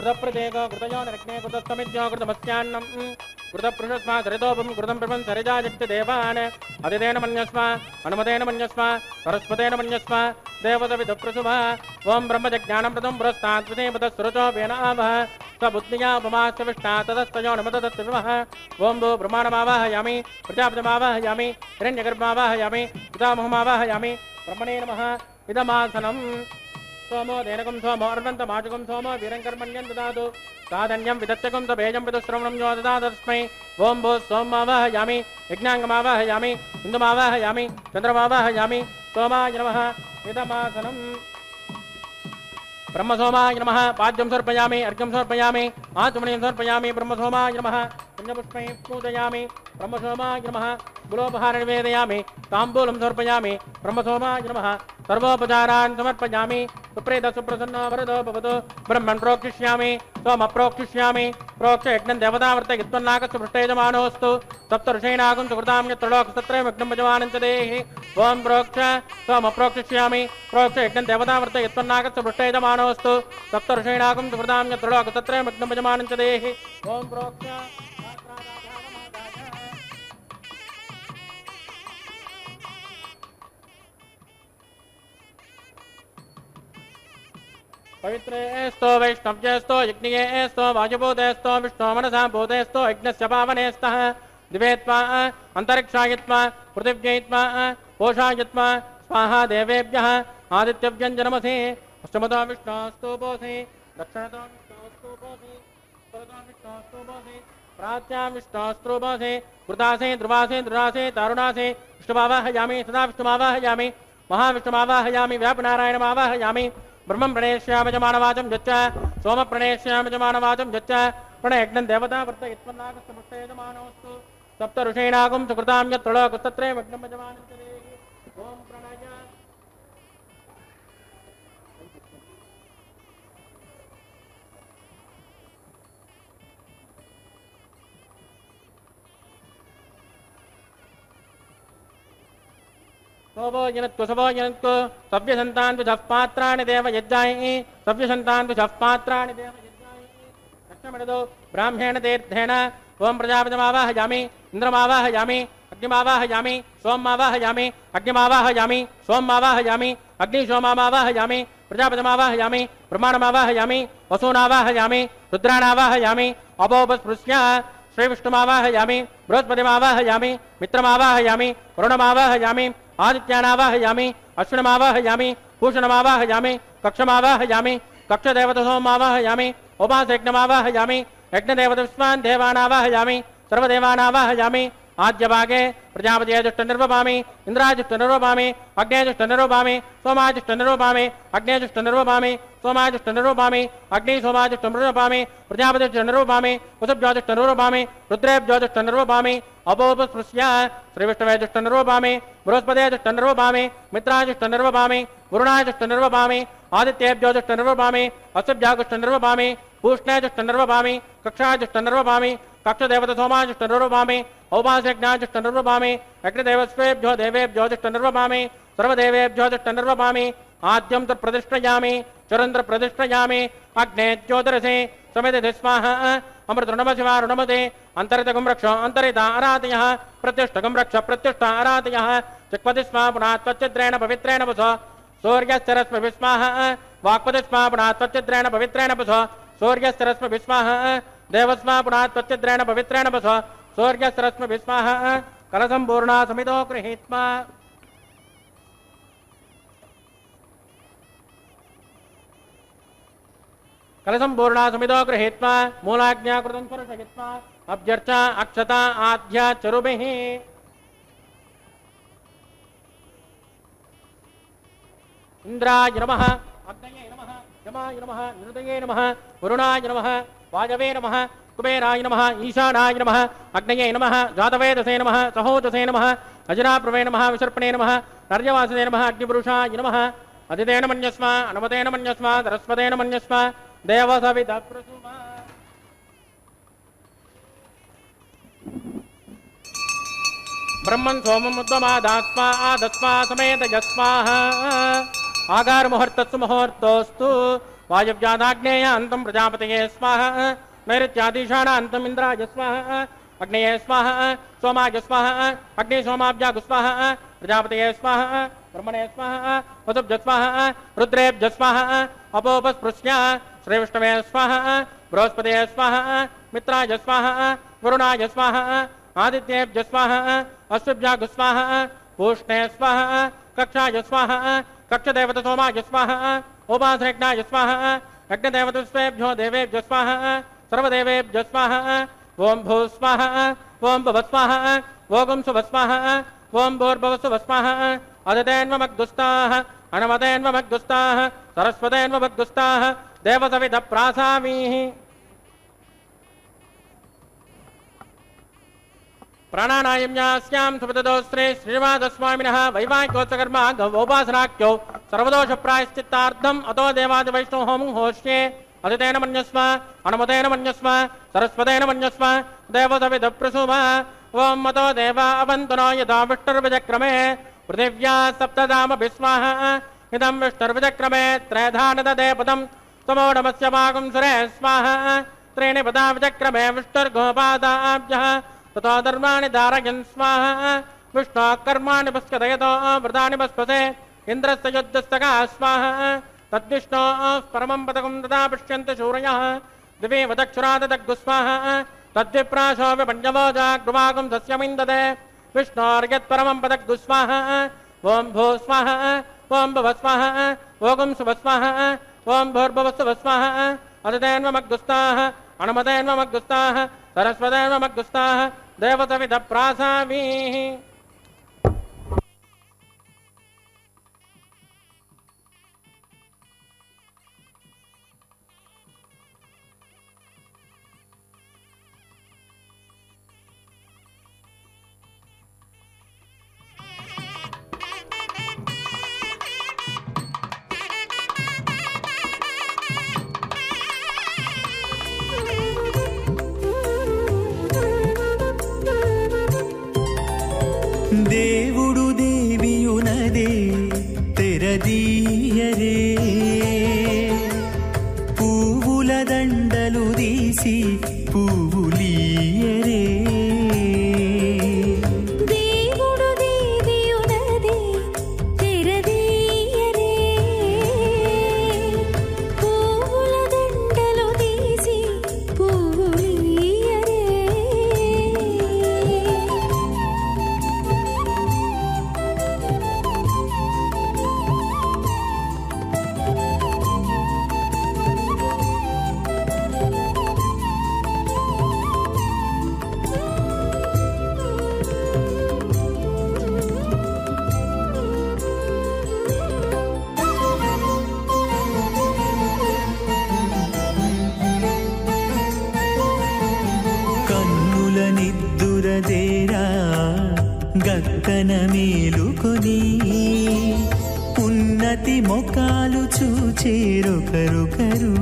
ృతప్రదేకృతయోనృతమిత్యోకృతమస్యాన్నం కృతపృషస్మా సరితోపం కృతం ప్రపం సరిజా జక్తి దేవాన్ అతిథేన మన్యస్మ హనుమతేన మన్యస్మ సరస్వతేన మన్యస్మ దేవతవిధ ప్రసుమ ఓం బ్రహ్మజ్ఞానం ప్రథం పురస్తాద్వితేమతరచో వేనాభ సబుద్ధియా ఉపమాష్టవిష్టా తదస్తయో నమతత్విమః ఓం భూ బ్రహ్మాణమావాహయామి ప్రజాపతిమావాహయామి హిరణ్యగర్భమావాహయామి పితామహమావాహయామి బ్రహ్మణే నమః ఇదమాసనం సోమో దేనకం సోమో అర్వంతమాజుకం సోమో వీరంకర్మణ్యం దాదు సాధన్యం విదత్తకం తేజం విదశ్రవణం యో దాదస్మై ఓం భో సోమావాహయామి యజ్ఞాంగమావాహయామి ఇందుమావాహయామి చంద్రమావాహయామి సోమాయ నమః ఇదమాసనం బ్రహ్మసోమాయ నమః పాద్యం సమర్పయామి అర్ఘ్యం సమర్పయామి ఆత్మనీయం సమర్పయామి బ్రహ్మసోమాయ నమః పుణ్యపుష్పై పూజయామి బ్రహ్మసోమాయ నమః గులోపహార నివేదయామి తాంబూలం సమర్పయామి బ్రహ్మసోమాయ నమః సర్వోపచారాన్ సమర్పయామి సుప్రేత సుప్రసన్నో వరదో భవతు బ్రహ్మన్ ప్రోక్షిష్యామి సోమ ప్రోక్షిష్యామి ప్రోక్ష యజ్ఞం దేవతావర్తయిత్వన్నాకస్సు పృష్టయజమానోస్తు సప్త ఋషైనాగం సుకృతాం యత్రలోకసత్రయం యజ్ఞం యజమానం చ దేహి ఓం ప్రోక్ష సోమ ప్రోక్షిష్యామి ప్రోక్ష యజ్ఞం దేవతావర్తయిత్వన్నాకస్సు పృష్టయజమానోస్తు సప్త ఋషైనాగం సుకృతాం యత్రలోకసత్రయం యజ్ఞం యజమానం చ దేహి ఓం ప్రోక్ష पवित्रेस्तो वैष्णव्येस्तो यज्ञेस्तो वायुभूतेस्तो विष्णो मनसा भूतेस्तो यज्ञस्य पावनेस्तः दिवेत्वा अन्तरिक्षायत्वा पृथिव्यैत्वा पोषायत्वा स्वाहा देवेभ्यः आदित्यव्यञ्जनमसि अष्टमतो विष्णोऽस्तु भोसि दक्षिणतो विष्णोऽस्तु भोसि उत्तरतो विष्णोऽस्तु भोसि प्राच्यां विष्णोऽस्तु भोसि कृतासि ध्रुवासि धृरासि तारुणासि विष्णुमावाहयामि सदा विष्णुमावाहयामि महाविष्णुमावाहयामि व्यापनारायणमावाहयामि ब्रह्मं प्रणेश्यामजमानवाचं यच्च सोम प्रणेश्यामजमानवाचं यच्च प्रणयज्ञं देवतावर्त यत्पन्नाकस्तमुष्टयजमानोऽस्तु सप्त ऋषीणागुं सुकृतां यत्त्रोलोकस्तत्रयं यज्ञं यजमानं च देहि ॐ प्रणय ब्राह्मण तीर्थेन ओम प्रजापतिमावाहयामि इंद्रमावाहयामि अग्निमावाहयामि सोममावाहयामि अग्निमावाहयामि सोममावाहयामि अग्निशोममावाहयामि प्रजापतिमावाहयामि ब्रह्माणमावाहयामि वसूनावाहयामि रुद्राणावाहयामि अभोपस्पृश्य श्रीविष्णुमावाहयामि बृहस्पतिमावाहयामि मित्रमावाहयामि वरुणमावाहयामि आदित्यानावाहयामि अश्विनमावाहयामि भूषणमावाहयामि कक्षमावाहयामि कक्षदेवतसोममावाहयामि उपासयज्ञमावाहयामि यज्ञदेवतस्मान् देवानावाहयामि सर्वदेवानावाहयामि आद्यभागे प्रजापतिष्टनिर्वपामि इन्द्राजिष्टनिर्वपामि अग्नेजिष्टनिर्वपामि सोमाजिष्टनिर्वपामि अग्नेजिष्टनिर्वपामि सोमाजिष्टनिर्वपामि अग्निसोमाजिष्टनिर्वपामि प्रजापतिष्टनिर्वपामि वसुभ्योजिष्टनिर्वपामि रुद्रेभ्योजिष्टनिर्वपामि अभोपस्पृश्य श्रीविष्णवेजिष्टनिर्वपामि बृहस्पतेजिष्टनिर्वपामि मित्राजिष्टनिर्वपामि वरुणाजिष्टनिर्वपामि आदित्येभ्योजिष्टनिर्वपामि अस्यभ्यागुष्टनिर्वपामि पूष्णेजिष्टनिर्वपामि कक्षाजिष्टनिर्वपामि कक्षदेवतसोमाजिष्टनिर्वपामि औपास्यज्ञाजिष्टनिर्वपामि अग्निदेवस्वेभ्यो देवेभ्योजिष्टनिर्वपामि सर्वदेवेभ्योजिष्टनिर्वपामि आद्यं तत्प्रतिष्ठयामि चरन्त्र प्रतिष्ठयामि अग्नेज्योतिरसि समिदधि स्वाहा अमृतृणमशिवारुणमते अन्तरितगं रक्ष अन्तरिता आराधयः प्रतिष्ठगं रक्ष प्रतिष्ठा आराधयः चक्पति स्मा पुनः त्वच्चिद्रेण पवित्रेण वस सूर्यश्चरस्म विस्माः वाक्पति स्मा पुनः त्वच्चिद्रेण पवित्रेण वस सूर्यश्चरस्म विस्माः देवस्मा पुनः त्वच्चिद्रेण पवित्रेण वस सूर्यश्चरस्म विस्माः कलशं पूर्णा समितो गृहीत्वा कलशं पूर्णा समितो गृहीत्वा मूलाज्ञाकृतं स्पर्शयित्वा अभ्यर्चा अक्षता आद्या चरुभिः इंद्राय नमः अग्नये नमः यमाय नमः निरुतये नमः वरुणाय नमः वाजवे नमः कुबेराय नमः ईशानाय नमः अग्नये नमः जातवे दशे नमः सहोदशे नमः अजराप्रवे नमः विसर्पणे नमः नर्यवासने नमः अग्निपुरुषाय नमः अदितेन मन्यस्म अनुमतेन मन्यस्म सरस्वतेन मन्यस्म देवसविता प्रसुमा ब्रह्मन् सोमम् उद्वमादास्मा आदस्मा समेत यस्माः आगार मुहूर्तस्तु मुहूर्तोस्तु वायव्यादाग्नेय अंतं प्रजापतये स्वाहा नैऋत्यादिशाना अंतं इन्द्राय स्वाहा अग्नेय स्वाहा सोमाय स्वाहा अग्निसोमाभ्याग स्वाहा प्रजापतये स्वाहा ब्रह्मणे स्वाहा वसुभ्य स्वाहा रुद्रेभ्य स्वाहा अपोपस्पृश्य श्रीविष्णवे स्वाहा बृहस्पतये स्वाहा मित्राय स्वाहा वरुणाय स्वाहा आदित्येभ्य स्वाहा अश्वभ्याग स्वाहा पूष्णे स्वाहा कक्षाय स्वाहा कक्षदेवता सोमाय स्वाहा उपासयज्ञाय स्वाहा यज्ञदेवतस्वेभ्यो देवेभ्यो स्वाहा सर्वदेवेभ्यो स्वाहा ओं भू स्वाहा ओं भुव स्वाहा ओगुं सुभ स्वाहा ओं भूर्भुव सुभ स्वाहा अदितेन्वमग्दुस्ताः अनमतेन्वमग्दुस्ताः सरस्वतेन्वमग्दुस्ताः देवसविधः प्रासामीः प्राणानायम्यास्यां सुपतदोस्त्रे श्रीनिवासस्वामिनः वैवाहिकोत्सकर्मा गौपासनाख्यौ सर्वदोषप्रायश्चित्तार्थम् अतो देवादिवैष्णव होमं होष्ये अदितेन मन्यस्म अनुमतेन मन्यस्म सरस्वतेन मन्यस्म देवसविधः प्रसुमा ॐ मतो देवा अवन्तु नो यथा विष्णुर्विजक्रमे पृथिव्या सप्तधामभिः स्वाहा इदं विष्णुर्विजक्रमे त्रयधा नददे पदं तमोडमस्य भागं सुरे स्वाहा त्रीणि पदा विजक्रमे विष्णुर्गोपादाभ्यः ततो धर्माणि धारयन् स्वाहा विष्णोः कर्माणि पश्यदयतो व्रतानि पश्यसे इन्द्रस्य युद्धस्तका स्वाहा तद्विष्णोः परमं पदकं तदा पश्यन्ति शूरयः दिवे वदक्षुराददग्गु स्वाहा तद्विप्राशो विपञ्चवो जाग्रुवागं सस्यमिन्दते विष्णोर्यत्परमं पदग्गु स्वाहा ॐ भू स्वाहा ॐ भुव स्वाहा ओगुं सुभ स्वाहा ॐ भूर्भुव सुभ स्वाहा अदितेन्वमग्दुस्ताः अनुमतेन्वमग्दुस्ताः सरस्वतेन्वमग्दुस्ताः देवसविधः प्रासामीः చేరుకొని ఉన్నతి మొకాలు చూచేరొకరొకరు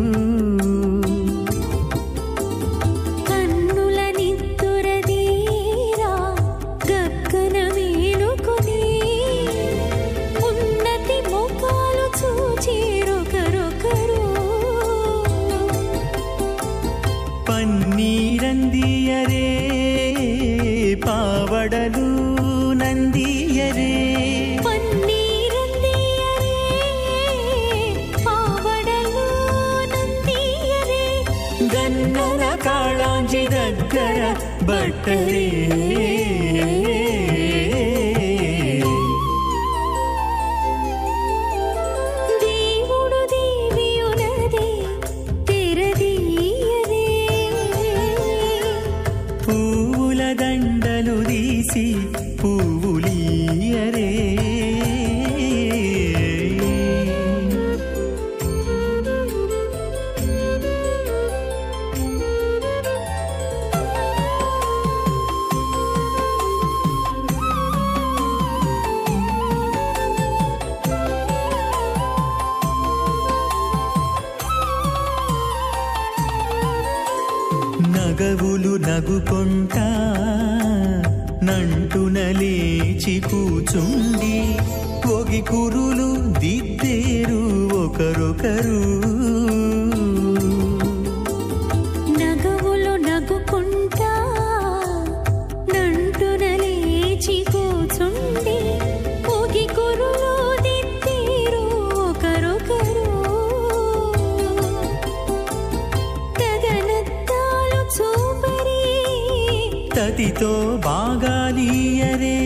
తదితో బాగాలియరే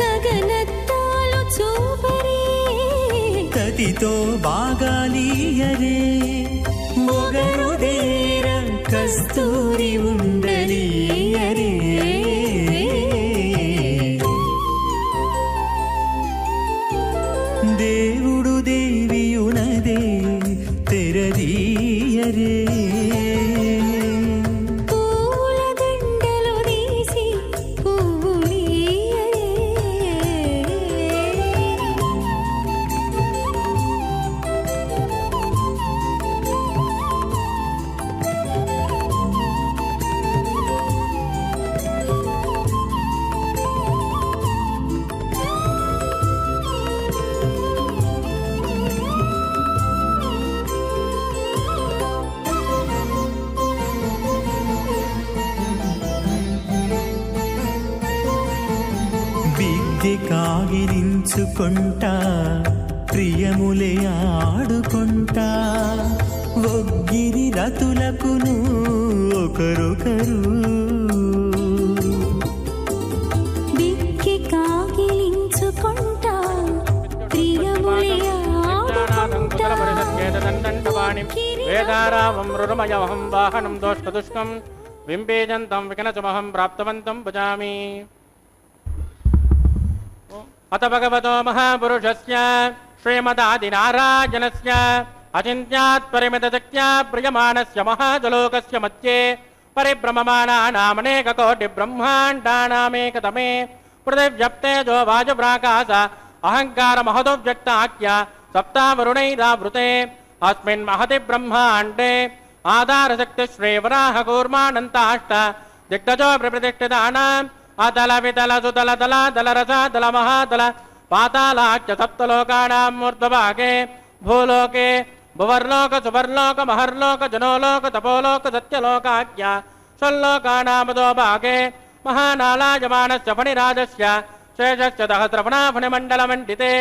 గగనత్తాలు చూపరే తదితో బాగాలియరే మొగరు దేర కస్తూరి ఉండలియరే దేవుడు దేవియునదే తెరదీయరే చుకుంటా ప్రియములే ఆడుకుంటా ఒగ్గిరి రతులకును ఒకరొకరు బిక్కి కాగిలించుకుంటా ప్రియములే ఆడుకుంటా వేదారామం రుణమయవహం వాహనం దోష్టుష్కం వింపేజంతం వికనచుమహం ప్రాప్తవంతం భజామి. అత భగవతో మహాపురుషస్య శ్రీమదాదినారాయణస్య అచింత్యాత్పరిమితశక్త్యా ప్రియమాణస్య మహాజలోకస్య మధ్యే పరిభ్రమమానానామనేక కోటి బ్రహ్మాండానామేకతమే పృథివ్యప్తేజో వాజుప్రాకాశ అహంకార మహతో వ్యక్తాఖ్య సప్తావరుణైరావృతే అస్మిన్ మహతి బ్రహ్మాండే ఆధారశక్తి శ్రీవరాహకూర్మానంతాష్ట దిగ్గజో ప్రతిష్ఠితానాం అదల విదల సుదల దళ దళ రస దళ మహాదళ పాతాళాఖ్య సప్తలోకానాం ఊర్ధ్వభాగే భూలోకే భువర్లోక సువర్లోక మహర్లోక జనోలోక తపోలోక సత్యలోకాఖ్య షల్లోకానామదోభాగే మహానాళాయమానస్య ఫణిరాజస్య శేషస్య సహస్రఫణాఫణిమండలమండితే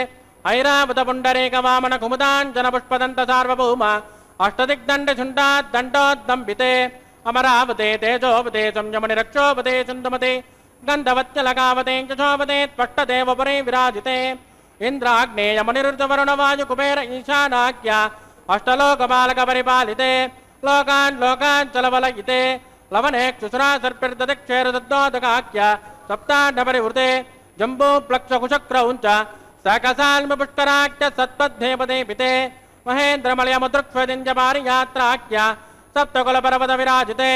ఐరావత పుండరీక వామన కుముదాంజన పుష్పదంత సార్వభౌమ అష్టదిగ్దండ శుంఠాద్దండోద్దంబితే అమరావతే తేజోపతే సంయమని రక్షోపతే సుందమతే గంధవత్యలకావతే చోపతే స్పష్టదేవపురే విరాజితే ఇంద్రాగ్నేయమనిరుద్ధవరుణవాయుకుబేర ఈశానాఖ్య అష్టలోకపాలక పరిపాలితే లోకాన్ లోకాంచలవలయితే లవనేక్షుసురాసర్పిర్దక్షేరుదోదకాఖ్య సప్తాండపరివృతే జంబూప్లక్షకుశక్రౌంచ సకసాల్మపుష్కరాఖ్య సత్పద్దేపదేపితే మహేంద్రమలయముదృక్ష్వదింజపారియాత్రాఖ్య సప్తకులపర్వత విరాజితే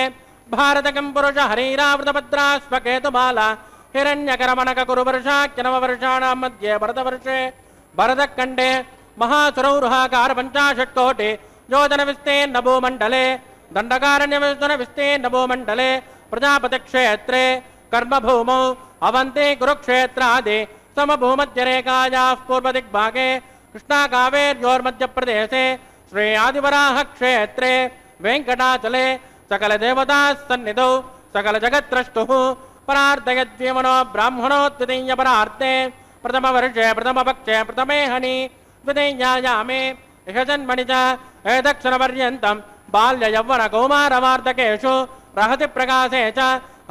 భారతకం పురుష హరీరావృతభద్రాశ్వకేతుమాల हिण्यकमनकुरुवर्षाख्यनवर्षाण मध्ये भरतवर्षे भरतखंडे महासुरौरुहाकार पंचाशत्कोटि योजन विस्तीर्ण भूमंडले दंडकारण्य योजन विस्तीर्ण भूमंडले प्रजापति क्षेत्रे कर्म भूमौ अवंते कुरुक्षेत्रादि समभूमध्यरेखायाः पूर्वदिग्भागे कृष्णाकावेर्योर्मध्यप्रदेशे श्री आदिवराह क्षेत्रे वेंकटाचले सकल देवता सन्निधौ सकल जगत्रष्टुः परार्थयद्विमनो ब्राह्मणो द्वितीय परार्थे प्रथम वर्षे प्रथम पक्षे प्रथमे हनि द्वितीयायामे यशजन्मणि च एतक्षणपर्यन्तं बाल्ययौवनकौमारवार्धकेषु रहति प्रकाशे च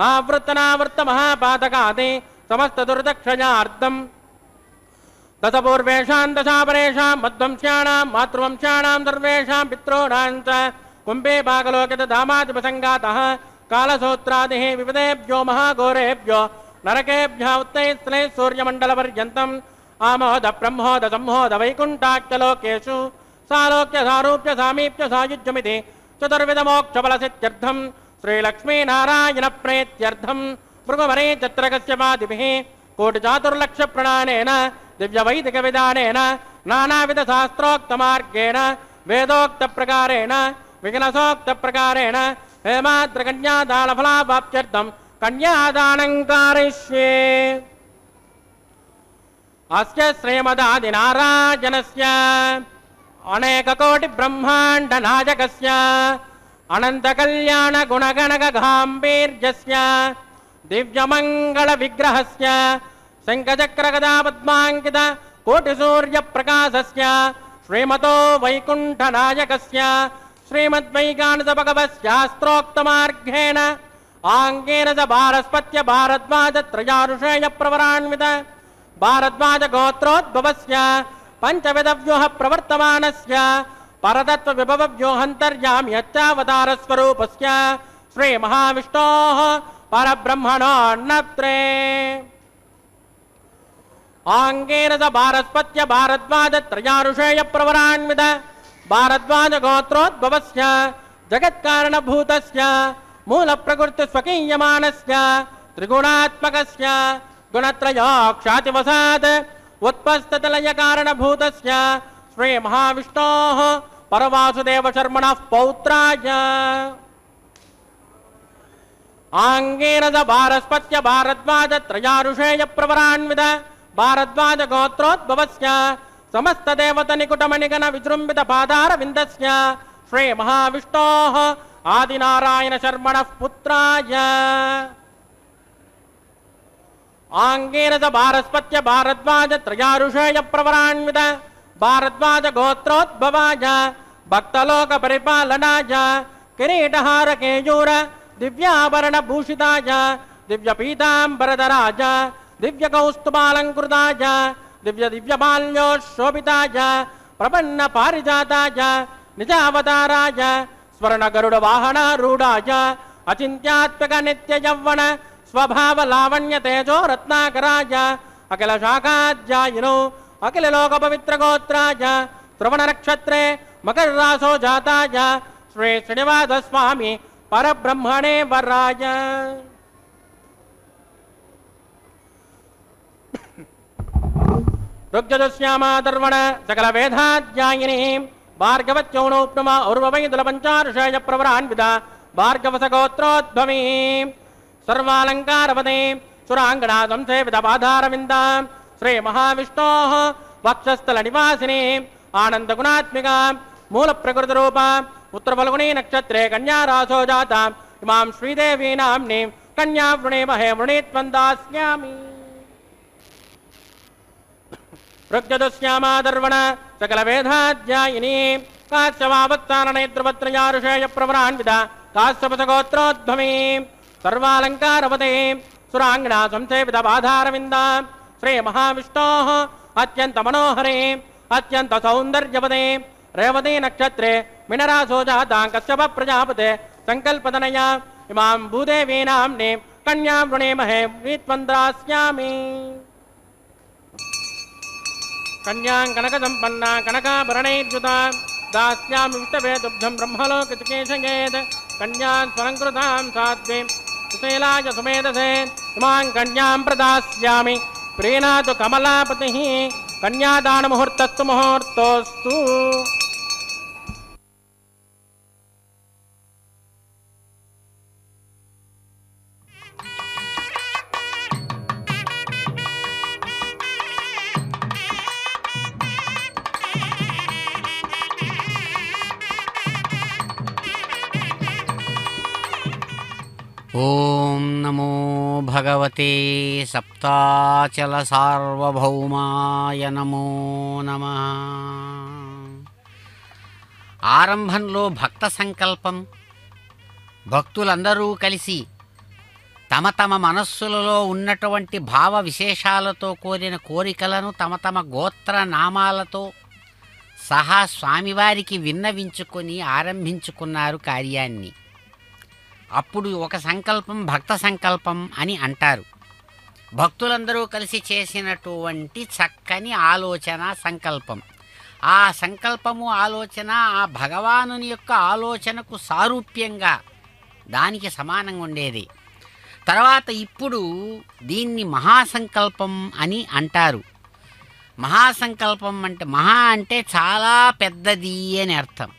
आवृत्तनावृत्तमहापातकादि समस्तदुर्दक्षयार्थं दशपूर्वेषां दशापरेषां मध्वंस्याणां मातृवंस्याणां सर्वेषां पितॄणां च कुम्भे भागलोकितधामादिपसङ्गातः कालसूत्रादिः विविधेभ्यो महाघोरेभ्यो नरकेभ्यः उत्तैस्त्रैः सूर्यमण्डलपर्यन्तम् आमोद ब्रह्मोद सम्मोद वैकुण्ठाख्यलोकेषु सालोक्य सारूप्य सामीप्य सायुज्यमिति चतुर्विधमोक्षफलसिद्ध्यर्थं श्रीलक्ष्मीनारायणप्रेत्यर्थं भृगुवरेचत्रकस्यपादिभिः कोटिचातुर्लक्षप्रणानेन दिव्यवैदिकविधानेन नानाविधशास्त्रोक्तमार्गेण वेदोक्तप्रकारेण विघ्नसोक्तप्रकारेण हेमाद्रकन्यादानफलाभाप्त्यर्थं कन्यादानं कारयिष्ये। अस्य श्रीमदादिनारायणस्य अनेककोटिब्रह्माण्डनायकस्य अनन्तकल्याणगुणगणगाम्भीर्यस्य दिव्यमङ्गलविग्रहस्य शङ्खचक्रगदापद्माङ्कितकोटिसूर्यप्रकाशस्य श्रीमतो वैकुण्ठनायकस्य श्रीमद्वैगानसभगवत्शास्त्रोक्तमार्गेण आङ्गेन च भारस्पत्य भारद्वाजत्रयारुषेयप्रवरान्वित भारद्वाजगोत्रोद्भवस्य पञ्चविधव्यूह प्रवर्तमानस्य परतत्त्वविभवव्यूहान्तर्याम्यत्यावतारस्वरूपस्य श्रीमहाविष्णोः परब्रह्मणोऽन्नत्रे आङ्गेन च भारस्पत्य भारद्वाजत्रयारुषेयप्रवरान्वित भारद्वाजगोत्रोद्भवस्य जगत्कारणभूतस्य मूलप्रकृतिस्वकीयमानस्य त्रिगुणात्मकस्य गुणत्रयोक्षातिवसात् उत्पस्ततलयकारणभूतस्य श्रीमहाविष्णोः परवासुदेवशर्मणः पौत्राय आङ्गेन च भारस्पत्य भारद्वाजत्रयारुषेयप्रवरान्वित भारद्वाजगोत्रोद्भवस्य समस्तदेवतनिकुटमणिगण विजृम्बितपादारविन्दस्य श्रीमहाविष्णोः आदिनारायणशर्मणः पुत्राय आङ्गेन च भारस्पत्य भारद्वाजत्रयारुषेयप्रवरान्वित भारद्वाजगोत्रोद्भवाय भक्तलोकपरिपालनाय किरीटहारकेयूर दिव्याभरणभूषिताय दिव्यपीताम्बरधराय दिव्यकौस्तुभालङ्कृताय दिव्य दिव्यमाल्यो शोभिताय प्रपन्न पारिजाताय निजावताराय स्वर्णगरुडवाहनारूढाय अचिन्त्यात्मकनित्ययौवन स्वभावलावण्यतेजो रत्नाकराय अखिलशाखाध्यायिनो अखिललोकपवित्रगोत्राय श्रवणनक्षत्रे मकररासो जाताय श्री श्रीनिवासस्वामी परब्रह्मणे वराय। ऋग्यजुश्यामादर्वण सकलवेदाध्यायिनीं भार्गवत्यौणोप्नुमा उर्ववैदुलपञ्चारुषेयप्रवरान्विता भार्गवसगोत्रोद्भवीं सर्वालङ्कारवतीं सुराङ्गणां सेवितपादारविन्दां श्रीमहाविष्णोः वक्षस्थलनिवासिनीम् आनन्दगुणात्मिकां मूलप्रकृतिरूपां उत्तरफल्गुणी नक्षत्रे कन्यारासो जातां इमां श्रीदेवी नाम्नीं कन्यां वृणीमहे वृणीत्वं दास्यामि। ऋग्यजुश्यामादर्वण सकलवेदाध्यायिनीं काश्यपावत्साननेत्रपत्रयारुषेयप्रवरान्विता काश्यपसगोत्रोद्भवीं सर्वालङ्कारवतीं सुराङ्गणां संसेवितपादारविन्दां श्रीमहाविष्णोः अत्यन्तमनोहरीं अत्यन्तसौन्दर्यवतीं रेवती नक्षत्रे मिनरासो जातां कश्यपप्रजापतेः सङ्कल्पतनया इमां भूदेवी नाम्नीं कन्यां वृणीमहे वृणीत्वं दास्यामि। कन्यां कनकसम्पन्ना कनकाभरणैर्युतां दास्यामि विष्टवे दुग्धं ब्रह्मलोकचिकेशयेत् कन्यां स्वलङ्कृतां साध्वीं सुशैलाय सुमेधसे प्रदास्यामि प्रीणातु कमलापतिः कन्यादान मुहूर्तस्तु मुहूर्तोस्तु। ओम नमो भगवते सप्ताचल सार्वभौमाय नमो नमः। आरंभంలో भक्त संकल्पం భక్తులందరూ కలిసి తమ తమ మనస్సులలో ఉన్నటువంటి భావ విశేషాలతో కోరిన కోరికలను తమ తమ గోత్ర నామాలతో సహా స్వామివారికి విన్నవించుకొని ఆరంభించుకున్నారు కార్యాన్ని. అప్పుడు ఒక సంకల్పం భక్త సంకల్పం అని అంటారు. భక్తులందరూ కలిసి చేసినటువంటి చక్కని ఆలోచన సంకల్పం. ఆ సంకల్పము ఆలోచన ఆ భగవానుని యొక్క ఆలోచనకు సారూప్యంగా దానికి సమానంగా ఉండేది. తర్వాత ఇప్పుడు దీన్ని మహాసంకల్పం అని అంటారు. మహాసంకల్పం అంటే మహా అంటే చాలా పెద్దది అని అర్థం.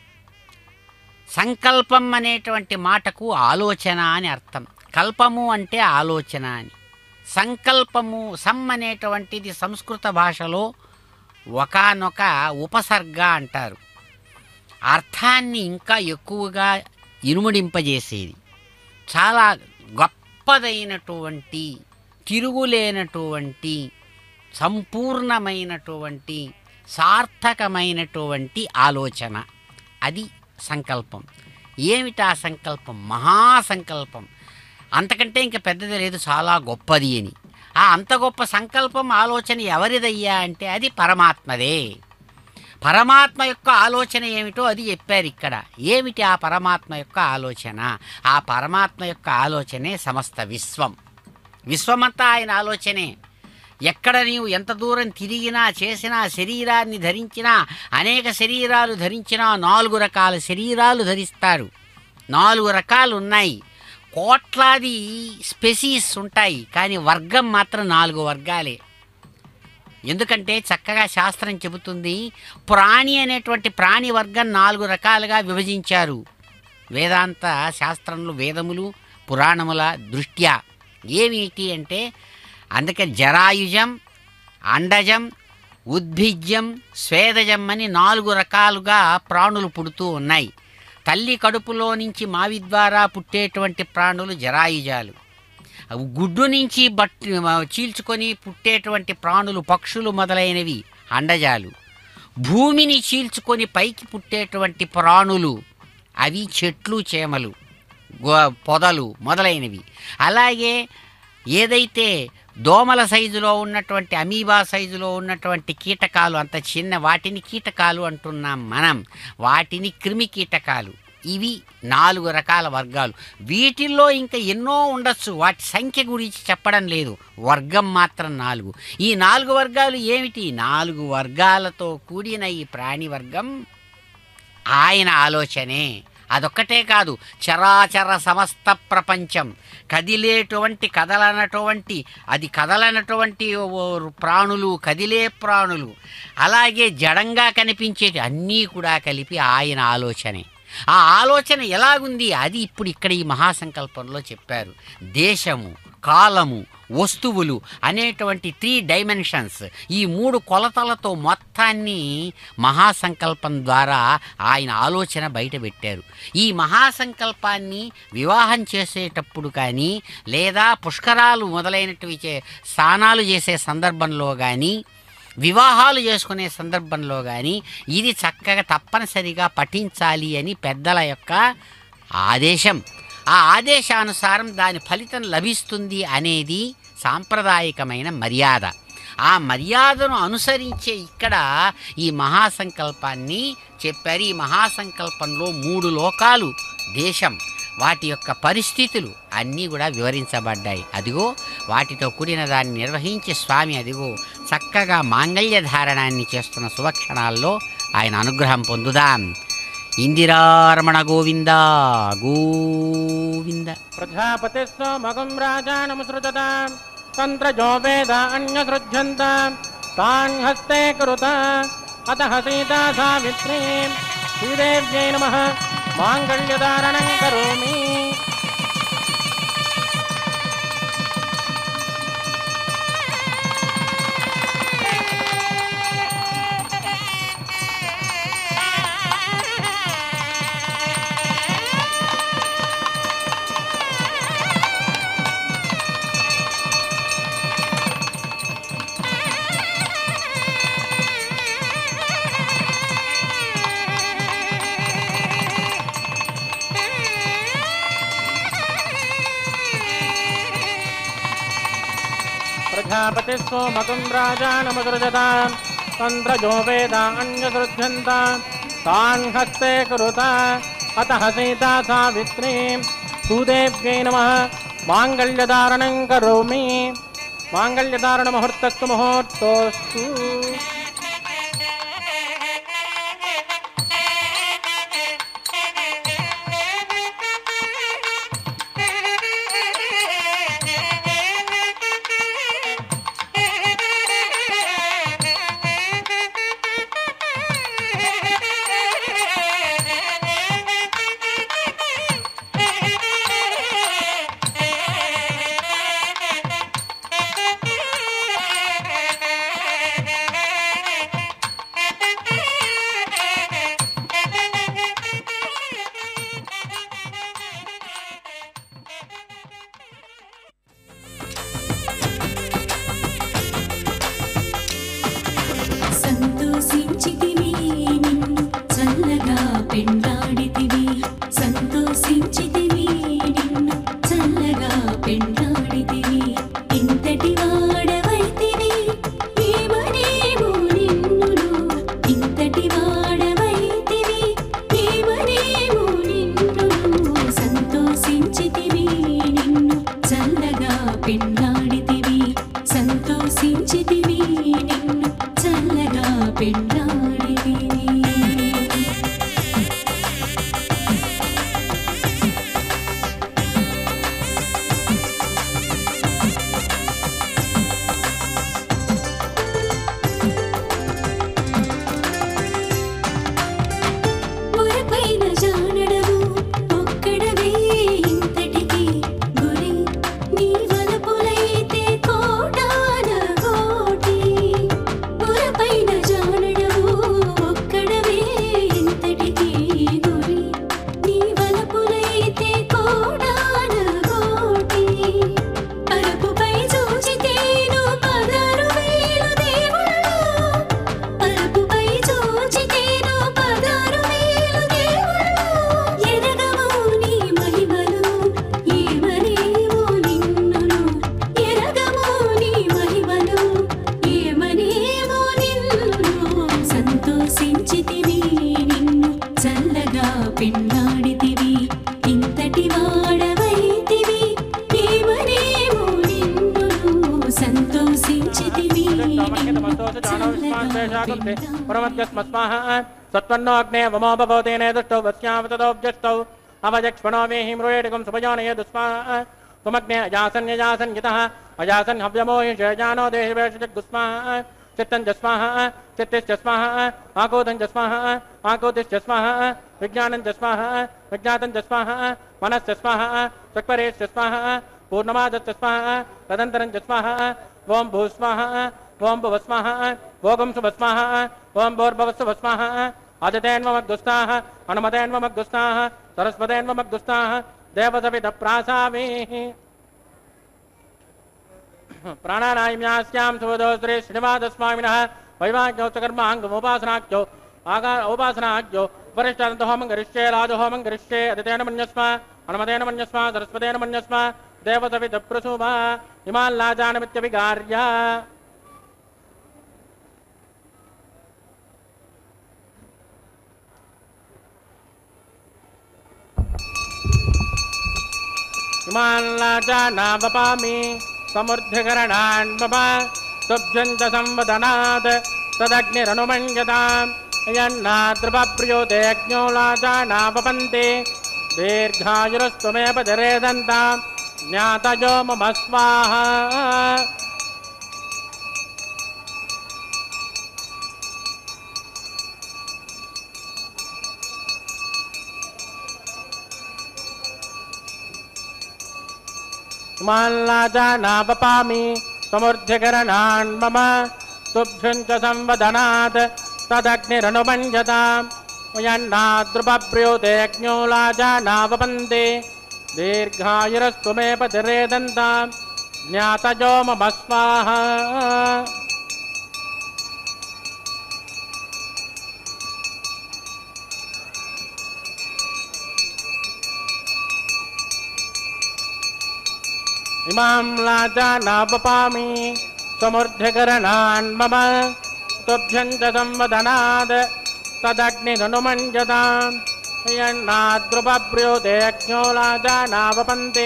సంకల్పం అనేటువంటి మాటకు ఆలోచన అని అర్థం. కల్పము అంటే ఆలోచన అని. సంకల్పము సమ్ అనేటువంటిది సంస్కృత భాషలో ఒకానొక ఉపసర్గ అంటారు. అర్థాన్ని ఇంకా ఎక్కువగా ఇరుముడింపజేసేది. చాలా గొప్పదైనటువంటి తిరుగులేనటువంటి సంపూర్ణమైనటువంటి సార్థకమైనటువంటి ఆలోచన, అది సంకల్పం. ఏమిటా సంకల్పం? మహాసంకల్పం. అంతకంటే ఇంక పెద్దది లేదు, చాలా గొప్పది అని. ఆ అంత గొప్ప సంకల్పం ఆలోచన ఎవరిదయ్యా అంటే అది పరమాత్మదే. పరమాత్మ యొక్క ఆలోచన ఏమిటో అది చెప్పారు ఇక్కడ. ఏమిటి ఆ పరమాత్మ యొక్క ఆలోచన? ఆ పరమాత్మ యొక్క ఆలోచనే సమస్త విశ్వం. విశ్వమంతా ఆయన ఆలోచనే. ఎక్కడ నీవు ఎంత దూరం తిరిగినా చేసినా, శరీరాన్ని ధరించినా, అనేక శరీరాలు ధరించినా, నాలుగు రకాల శరీరాలు ధరిస్తారు. నాలుగు రకాలు ఉన్నాయి. కోట్లాది స్పెసీస్ ఉంటాయి, కానీ వర్గం మాత్రం నాలుగు వర్గాలే. ఎందుకంటే చక్కగా శాస్త్రం చెబుతుంది, ప్రాణి అనేటువంటి ప్రాణి వర్గం నాలుగు రకాలుగా విభజించారు వేదాంత శాస్త్రంలో, వేదములు పురాణముల దృష్ట్యా. ఏమిటి అంటే అందుకే జరాయుజం, అండజం, ఉద్భిజ్యం, స్వేదజం అని నాలుగు రకాలుగా ప్రాణులు పుడుతూ ఉన్నాయి. తల్లి కడుపులో నుంచి మావి ద్వారా పుట్టేటువంటి ప్రాణులు జరాయుజాలు. గుడ్డు నుంచి బట్ చీల్చుకొని పుట్టేటువంటి ప్రాణులు పక్షులు మొదలైనవి అండజాలు. భూమిని చీల్చుకొని పైకి పుట్టేటువంటి ప్రాణులు అవి చెట్లు, చేమలు, పొదలు మొదలైనవి. అలాగే ఏదైతే దోమల సైజులో ఉన్నటువంటి అమీబా సైజులో ఉన్నటువంటి కీటకాలు, అంత చిన్న వాటిని కీటకాలు అంటున్నాం మనం, వాటిని క్రిమి కీటకాలు. ఇవి నాలుగు రకాల వర్గాలు. వీటిల్లో ఇంకా ఎన్నో ఉండొచ్చు, వాటి సంఖ్య గురించి చెప్పడం లేదు, వర్గం మాత్రం నాలుగు. ఈ నాలుగు వర్గాలు ఏమిటి? నాలుగు వర్గాలతో కూడిన ఈ ప్రాణివర్గం ఆయన ఆలోచనే. అదొక్కటే కాదు, చరాచర సమస్త ప్రపంచం, కదిలేటువంటి కదలనటువంటి అది కదలనటువంటి ప్రాణులు, కదిలే ప్రాణులు, అలాగే జడంగా కనిపించేవి అన్నీ కూడా కలిపి ఆయన ఆలోచనే. ఆ ఆలోచన ఎలాగుంది అది ఇప్పుడు ఇక్కడ ఈ మహాసంకల్పంలో చెప్పారు. దేశము, కాలము, వస్తువులు అనేటువంటి త్రీ డైమెన్షన్స్, ఈ మూడు కొలతలతో మొత్తాన్ని మహాసంకల్పం ద్వారా ఆయన ఆలోచన బయటపెట్టారు. ఈ మహాసంకల్పాన్ని వివాహం చేసేటప్పుడు కానీ, లేదా పుష్కరాలు మొదలైనవి చే స్నానాలు చేసే సందర్భంలో కానీ, వివాహాలు చేసుకునే సందర్భంలో కానీ ఇది చక్కగా తప్పనిసరిగా పఠించాలి అని పెద్దల యొక్క ఆదేశం. ఆ ఆదేశానుసారం దాని ఫలితం లభిస్తుంది అనేది సాంప్రదాయకమైన మర్యాద. ఆ మర్యాదను అనుసరించే ఇక్కడ ఈ మహాసంకల్పాన్ని చెప్పారు. ఈ మహాసంకల్పంలో మూడు లోకాలు, దేశం, వాటి యొక్క పరిస్థితులు అన్నీ కూడా వివరించబడ్డాయి. అదిగో వాటితో కూడిన దాన్ని నిర్వహించి స్వామి అదిగో చక్కగా మాంగళ్య ధారణాన్ని చేస్తున్న శుభక్షణాల్లో ఆయన అనుగ్రహం పొందుదాం. इंदिरारमण गोविंद गोविंद प्रजापतिस्व मगं राजानमसृजतां तंत्रजो वेद अन्यसृज्यन्तां तां हस्ते कुरुता अतः सीता सावित्रीं श्रीदेव्यै नमः मांगल्यधारणं करोमि। प्रजापतिस्व मगं राजानमसृजतां तंत्रजो वेदान् अन्यसृज्यन्तां तां हस्ते कुरुता अतः सीता सावित्रीं भूदेव्यै नमः मांगल्यधारणं करोमि। मांगल्यधारण मुहूर्तस्तु मुहूर्तोऽस्तु। प्राणायाम्यास्यां सुबोधोस्त्रे श्रीनिवासस्वामिनः वैवाहिकोत्सकर्माङ्गमुपासनाख्यो आगा उपासनाख्यो वरिष्ठान्तहोमं करिष्ये राजहोमं करिष्ये अदितेन मन्यस्मा हनुमतेन मन्यस्मा सरस्वतेन मन्यस्मा देवसविदप्रसूमा हिमाल्लाजानमित्यभिगार्य। हिमाल्लाजानावपामि समुद्धिकरणान् मम सुभ्यन्त संवदनात् तदग्निरनुमञ्जताम् यन्नाद्रवप्रियोतेऽज्ञोलाजानापपन्ते दीर्घायुरस्त्वमेव धरेदन्ता ज्ञातजो मम स्वाहा। माल्लाजानापपामि समुर्ध्यकरणान् मम तुभ्यञ्च संवदनात् तदग्निरनुमञ्जताम् यन्नाद्रुपप्रियोतेऽग्नो लाजानावपन्ते दीर्घायुरस्त्वमेव धरेदन्तां ज्ञातजो मम स्वाहा। इमां लाजानावपामि समुर्ध्यकरणान् मम तुभ्यञ्च संवदनात् तदग्निरनुमञ्जताम् यन्नाद्रुपप्रियोतेऽग्नो लाजानावपन्ते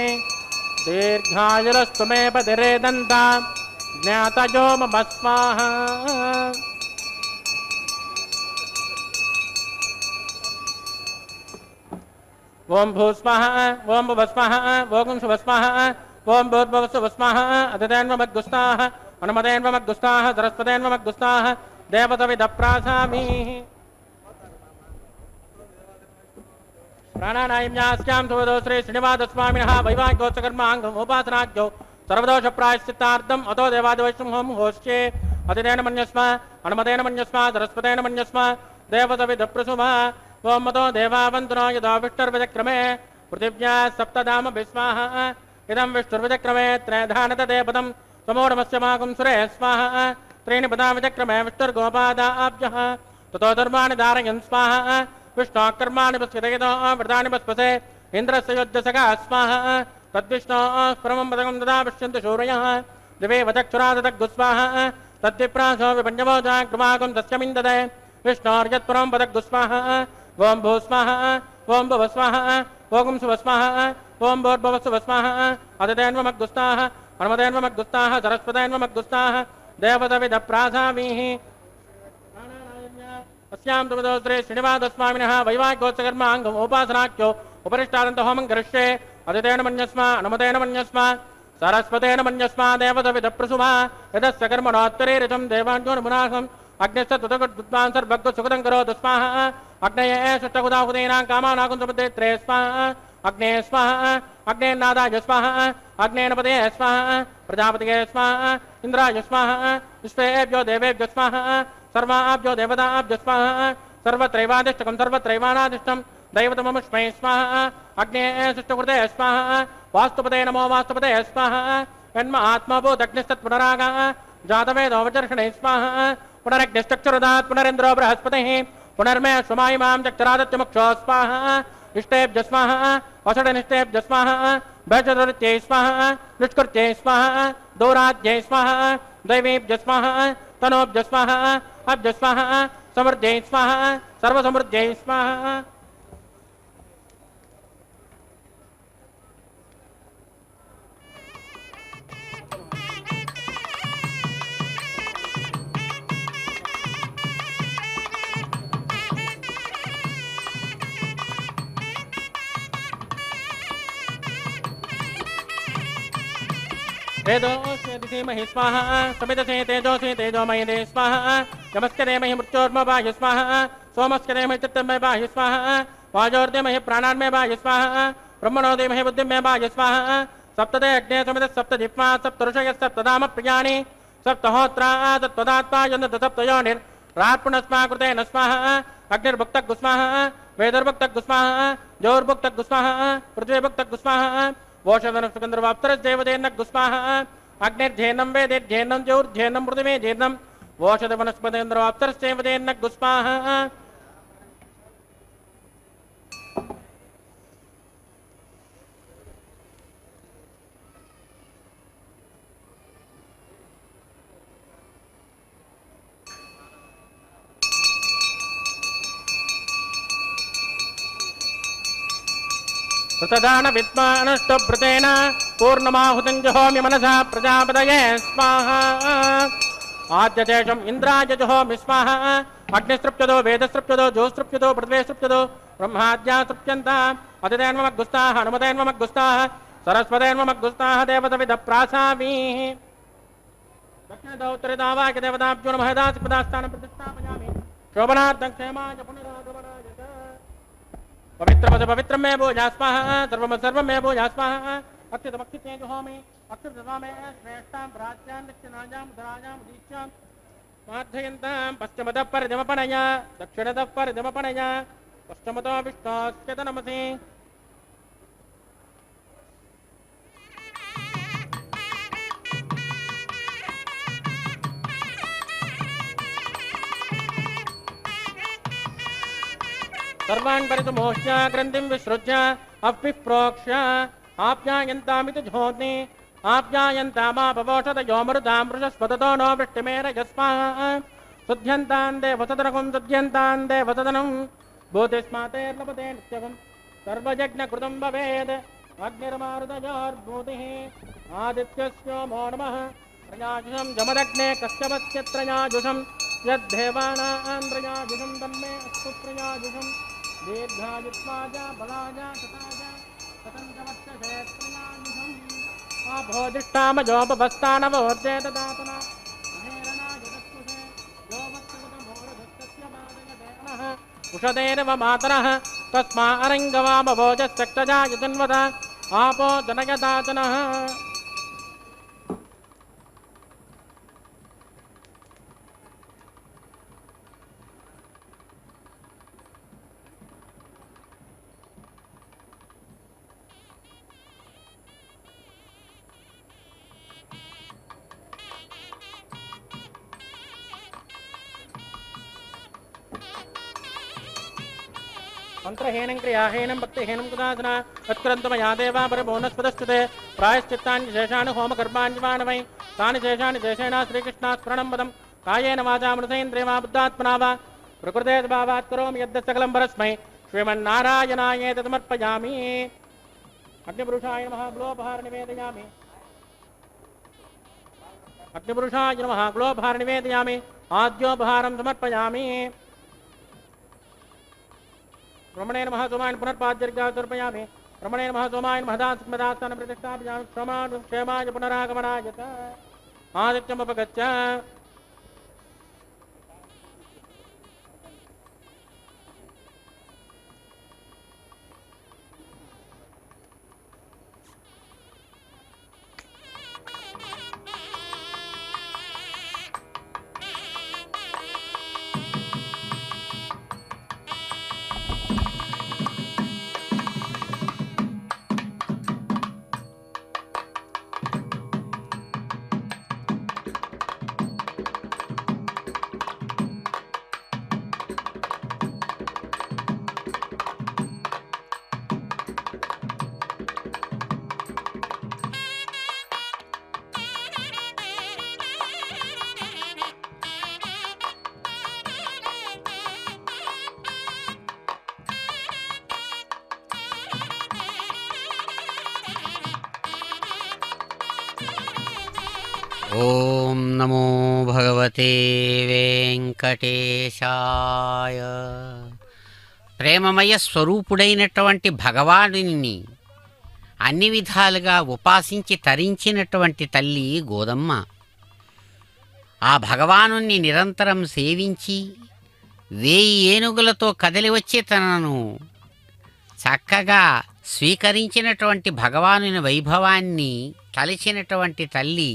दीर्घायुरस्त्वमेव धरेदन्तां ज्ञातजो मम स्वाहा। ओं भूस्मः ओं भुवस्मः ओं शुभस्मः ओं भूर्भुवस्सुवस्मः अदितेन्वमद्गुस्ताः अनुमतेन्वमद्गुस्ताः सरस्वतेन्वमद्गुस्ताः देवतविदप्रासामि। प्राणानायाम श्री श्रीनिवादस्वामिनः वैवाहिकोत्सकर्माङ्गोपासनाख्यो सर्वदोष प्रायश्चित्तार्थम् अतो देवादिवैष्णवं होम होष्ये अतिथेन मन्यस्म हनुमतेन मन्यस्म सरस्वतेन मन्यस्म देवतविदप्रसुमा। ओं मतो देवावन्तनो यदाविष्टुर्विचक्रमे पृथिव्या सप्तधाम विस्माः इदं विष्टुर्विचक्रमे त्रयधानतते पदं समोरमस्य मागुं सुरे स्वाहा। त्रीणि पदा विचक्रमे विष्टुर्गोपादाब्जः ततो धर्माणि धारयन् स्वाहा। विष्णुकर्माणि पश्यतेतो व्रतानि पश्यते इन्द्रस्य योद्धसखा स्वाहा। तद्विष्णो परमं पदकं तदा पश्यन्तु शूरयः दिवे वचक्षुरादतग्गुस्वाहा। तद्विप्रासो विपञ्चमो जाग्रुमागं दस्यमिन्दते विष्णोर्यत्परं पदग्गुस्वाहा। ओं भूस्वाहा ओं भुवस्वाहा ओं सुवस्वाहा ओं भूर्भुवस्सुवस्वाहा अदितेन्वमग्गुस्ताः हनुमतेन्वमग्गुस्ताः सरस्वतेन्वमग्गुस्ताः देवतविदप्रासामिः। अस्यां श्री श्रीनिवादस्वामिनः वैवाहिकोत्सकर्माङ्गोपासनाख्यो उपरिष्टादन्तहोमं करिष्ये अदितेन मन्यस्म अनुमतेन मन्यस्म सरस्वतेन मन्यस्म देवतविदप्रसुमा। यदस्य कर्मणोत्तरेरितं देवान्योन्मुनासम् अग्निस्तत्त्वदुद्वान् सर्वभक्तसुखदं करोतु स्वाहा। अग्नये षष्टकुदाहुतेनां कामानाकुं समुद्रेत्रे स्वाहा। अग्ने स्वाहा अग्नेन्नादाय स्वाहा अग्नेन पदे स्वाहा प्रजापतये स्वाहा इन्द्राय स्वाहा विश्वेभ्यो देवेभ्यो स्वाहा सर्वाभ्यो देवताभ्यो स्वाहा। सर्वत्रैवादिष्टकं सर्वत्रैवानादिष्टं दैवतममुष्मै स्वाहा। अग्नेय सृष्टकृते स्वाहा वास्तुपते नमो वास्तुपते स्वाहा। यन्म आत्मभूतग्निस्तत्पुनरागाः जातवेदो वचर्षणे स्वाहा। पुनरग्निश्चक्षुरुदात् पुनरिन्द्रो बृहस्पतिः पुनर्मे स्वमायिमां चक्षुरादत्युमुक्षो स्वाहा। इष्टेभ्य स्वाहा वषडनिष्टेभ्य स्वाहा भजदृत्यै स्वाहा निष्कृत्यै स्वाहा दौराद्यै स्वाहा दैवेभ्य स्वाहा तनोभ्य स्वाहा अभ्य स्वाहा समृद्ध्यै स्वाहा सर्वसमृद्ध्यै स्वाहा। तेजोस्महि स्वाहा समितसे तेजोसे तेजोमयि दे स्वाहा। यमस्करे महि मृत्योर्म बाह्य स्वाहा सोमस्करे महि चित्तमय बाह्य स्वाहा। वाजोर्दे महि प्राणान्मय बाह्य स्वाहा ब्रह्मणोदे महि बुद्धिमय बाह्य स्वाहा। सप्तदे अग्ने समित सप्त जिह्वा सप्त ऋषय सप्त दाम प्रियाणि सप्त होत्रा तत्त्वदात्मा यन्त सप्त योनिर् रात्पुणस्माकृते न स्वाहा। अग्निर्भुक्तग्स्वाहा वेदर्भुक्तग्स्वाहा जोर्भुक्तग्स्वाहा पृथ्वीभुक्तग्स्वाहा वोषधनस्पकंद्रवाप्तरस्देवतेन्नग्स्वाहा। अग्निर्धेनं वेदेर्धेनं जौर्धेनं मृदुमेधेनं वोषधवनस्पकंद्रवाप्तरस्देवतेन्नग्स्वाहा। प्रतदान विद्वानष्टभृतेन पूर्णमाहुतं जहोमि मनसा प्रजापतये स्वाहा। आद्यतेषं इन्द्रायजुः मिस्माः अग्निस्तृप्यतो वेदस्तृप्यतो ज्योस्तृप्यतो पृथ्वीस्तृप्यतो ब्रह्माद्यास्तृप्यन्ताम् अतितेन्वमग्गुस्ताः हनुमतेन्वमग्गुस्ताः सरस्वतेन्वमग्गुस्ताः देवतविदप्रासामीः दक्षिणदौत्तरदावाक्य देवताभ्यो नमः दासपदास्थानं प्रतिष्ठापयामि शोभनार्थं क्षेमाय पुण्यदातवराय च पवित्रमज पवित्रं मे पूजा स्वाहा सर्वं सर्वं मे पूजा स्वाहा अत्यतमक्षितेजुहोमि अक्षरधामे श्रेष्ठां प्राच्यां दक्षिणायां उदरायां दीक्षां माध्ययन्तां पश्चिमतः परिधमपनया दक्षिणतः परिधमपनया पश्चिमतो विष्णोऽस्यत नमसि सर्वान् परितमोष्य ग्रन्थिं विसृज्य अपिप्रोक्ष्य आप्यायन्तामिति ज्योत्स्ने आप्यायन्तामापवोषधयोमृतामृषस्पततो नो वृष्टिमेर यस्माः शुद्ध्यन्तां देवसदनकं शुद्ध्यन्तां देवसदनं भूतिस्मातेर्लभते नित्यकं सर्वयज्ञकृतं भवेद् अग्निर्मारुतयोर्भूतिः आदित्यस्योमो नमः त्रयायुषं जमदग्ने कश्यपस्य त्रयायुषं यद्धेवानां त्रयायुषं तन्मे अस्तु त्रयायुषं दीर्घायुष्माय बलाय तथाय उषदेरव मातरः तस्मारङ्गवामभोजस्तक्तजायुजन्वद आपो जनयदातनः मंत्रहीनं क्रियाहीनं भक्तिहीनं कुदासना उत्क्रन्तमया देवा परमोनस्पदस्तुते प्रायश्चित्तानि शेषाणि होमकर्माणि वानवै तानि शेषाणि शेषेण श्रीकृष्णास्मरणं पदं कायेन वाचा मनसेन्द्रियवा बुद्धात्मना वा प्रकृतेर्भावात् करोमि यद्दसकलं परस्मै श्रीमन्नारायणाय तदमर्पयामि अग्निपुरुषाय नमः ग्लोपहार निवेदयामि अग्निपुरुषाय नमः ग्लोपहार निवेदयामि आद्योपहारं समर्पयामि रमणे नमः सोमायन पुनर्पाद्यर्घ्यादर्पयामि रमणे नमः सोमायन महदास्मदास्तान प्रतिष्ठापयामि श्रमाणु क्षेमाय पुनरागमनाय च आदित्यम् अपगच्छ ॐ नमो भगवते वेंकटेशाय प्रेममय स्वरूपुडैनटुवंटि भगवानुनि अन्नि विधालुगा उपासिंचि तरिंचिनटुवंटि तल्ली गोदम्म आ भगवानुनि निरंतरं सेविंचि वेयि ఏనుగులతో కదలి వచ్చి తనను చక్కగా స్వీకరించినటువంటి భగవానుని వైభవాన్ని తలిచినటువంటి తల్లి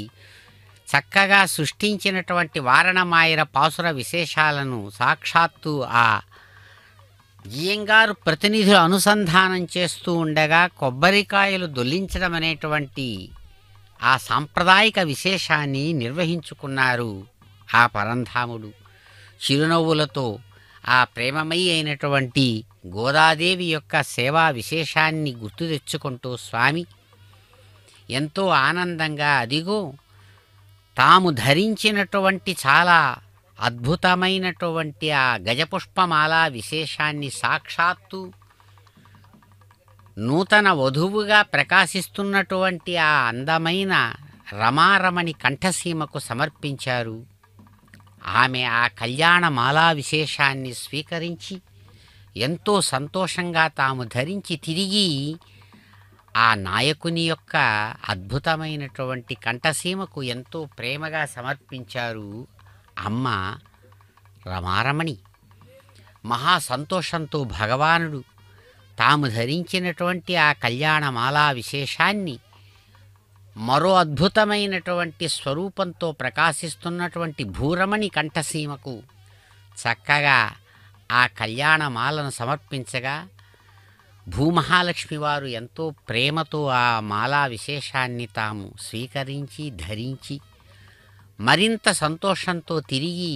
చక్కగా సృష్టించినటువంటి వారణమాయర పాసుర విశేషాలను సాక్షాత్తు ఆ జియంగారు ప్రతినిధుల అనుసంధానం చేస్తూ ఉండగా కొబ్బరికాయలు దొల్లించడం అనేటువంటి ఆ సాంప్రదాయిక విశేషాన్ని నిర్వహించుకున్నారు ఆ పరంధాముడు చిరునవ్వులతో ఆ ప్రేమమయి అయినటువంటి గోదాదేవి యొక్క సేవా విశేషాన్ని గుర్తు తెచ్చుకుంటూ స్వామి ఎంతో ఆనందంగా అదిగో తాము ధరించినటువంటి చాలా అద్భుతమైనటువంటి ఆ గజపుష్పమాల విశేషాన్ని సాక్షాత్తు నూతన వధువుగా ప్రకాశిస్తున్నటువంటి ఆ అందమైన రమారమణి కంఠసీమకు సమర్పించారు ఆమె ఆ కళ్యాణమాలా విశేషాన్ని స్వీకరించి ఎంతో సంతోషంగా తాము ధరించి తిరిగి ఆ నాయకుని యొక్క అద్భుతమైనటువంటి కంఠసీమకు ఎంతో ప్రేమగా సమర్పించారు అమ్మ రమారమణి. మహా సంతోషంతో భగవానుడు తాము ధరించినటువంటి ఆ కళ్యాణమాలా విశేషాన్ని మరో అద్భుతమైనటువంటి స్వరూపంతో ప్రకాశిస్తున్నటువంటి భూరమణి కంఠసీమకు చక్కగా ఆ కళ్యాణమాలను సమర్పించగా భూమహాలక్ష్మి వారు ఎంతో ప్రేమతో ఆ మాలా విశేషాన్ని తాము స్వీకరించి ధరించి మరింత సంతోషంతో తిరిగి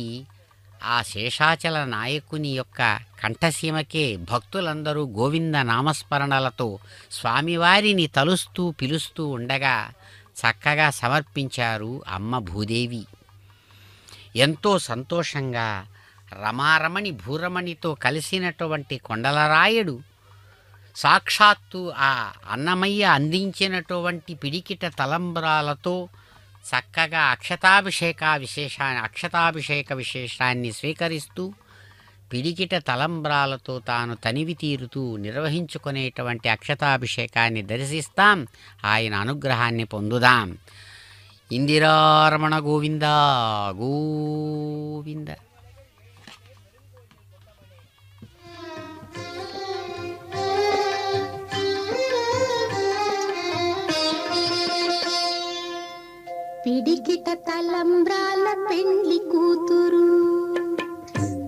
ఆ శేషాచల నాయకుని యొక్క కంఠసీమకే భక్తులందరూ గోవింద నామస్మరణలతో స్వామివారిని తలుస్తూ పిలుస్తూ ఉండగా చక్కగా సమర్పించారు అమ్మ భూదేవి. ఎంతో సంతోషంగా రమారమణి భూరమణితో కలిసినటువంటి కొండలరాయుడు సాక్షాత్తు ఆ అన్నమయ్య అందించినటువంటి పిడికిట తలంబ్రాలతో చక్కగా అక్షతాభిషేక విశేషా అక్షతాభిషేక విశేషాన్ని స్వీకరిస్తూ పిడికిట తలంబ్రాలతో తాను తనివి తీరుతూ నిర్వహించుకునేటువంటి అక్షతాభిషేకాన్ని దర్శిస్తాం, ఆయన అనుగ్రహాన్ని పొందుదాం. ఇందిరారమణ గోవింద గోవింద. పిడికిట తలంబ్రాల పెండ్లి కూతురు,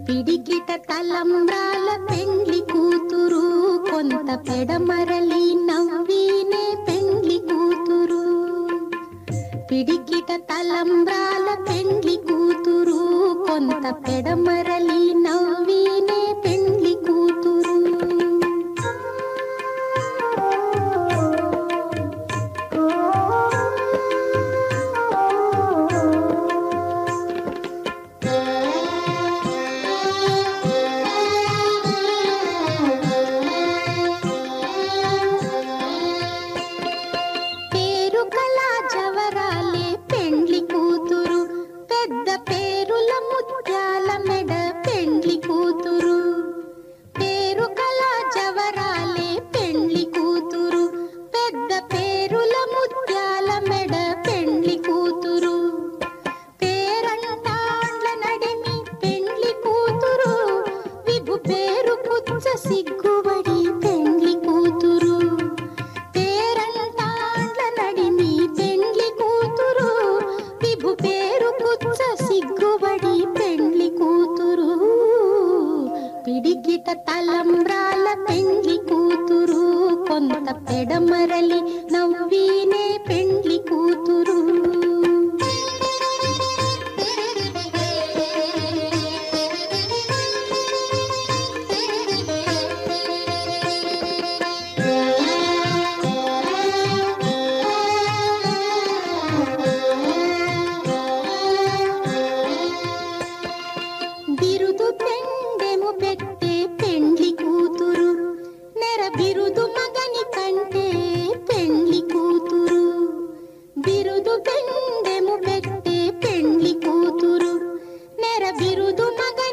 పిడికిట తలంబ్రాల పెండ్లి కూతురు, కొంత పెడమరలి నవ్వీనే పెండ్లి కూతురు. పిడికిట తలంబ్రాల పెండ్లి కూతురు, కొంత పెడమరలి నవ్వీనే పెండ్లి కూతురు. బిరుదు మగ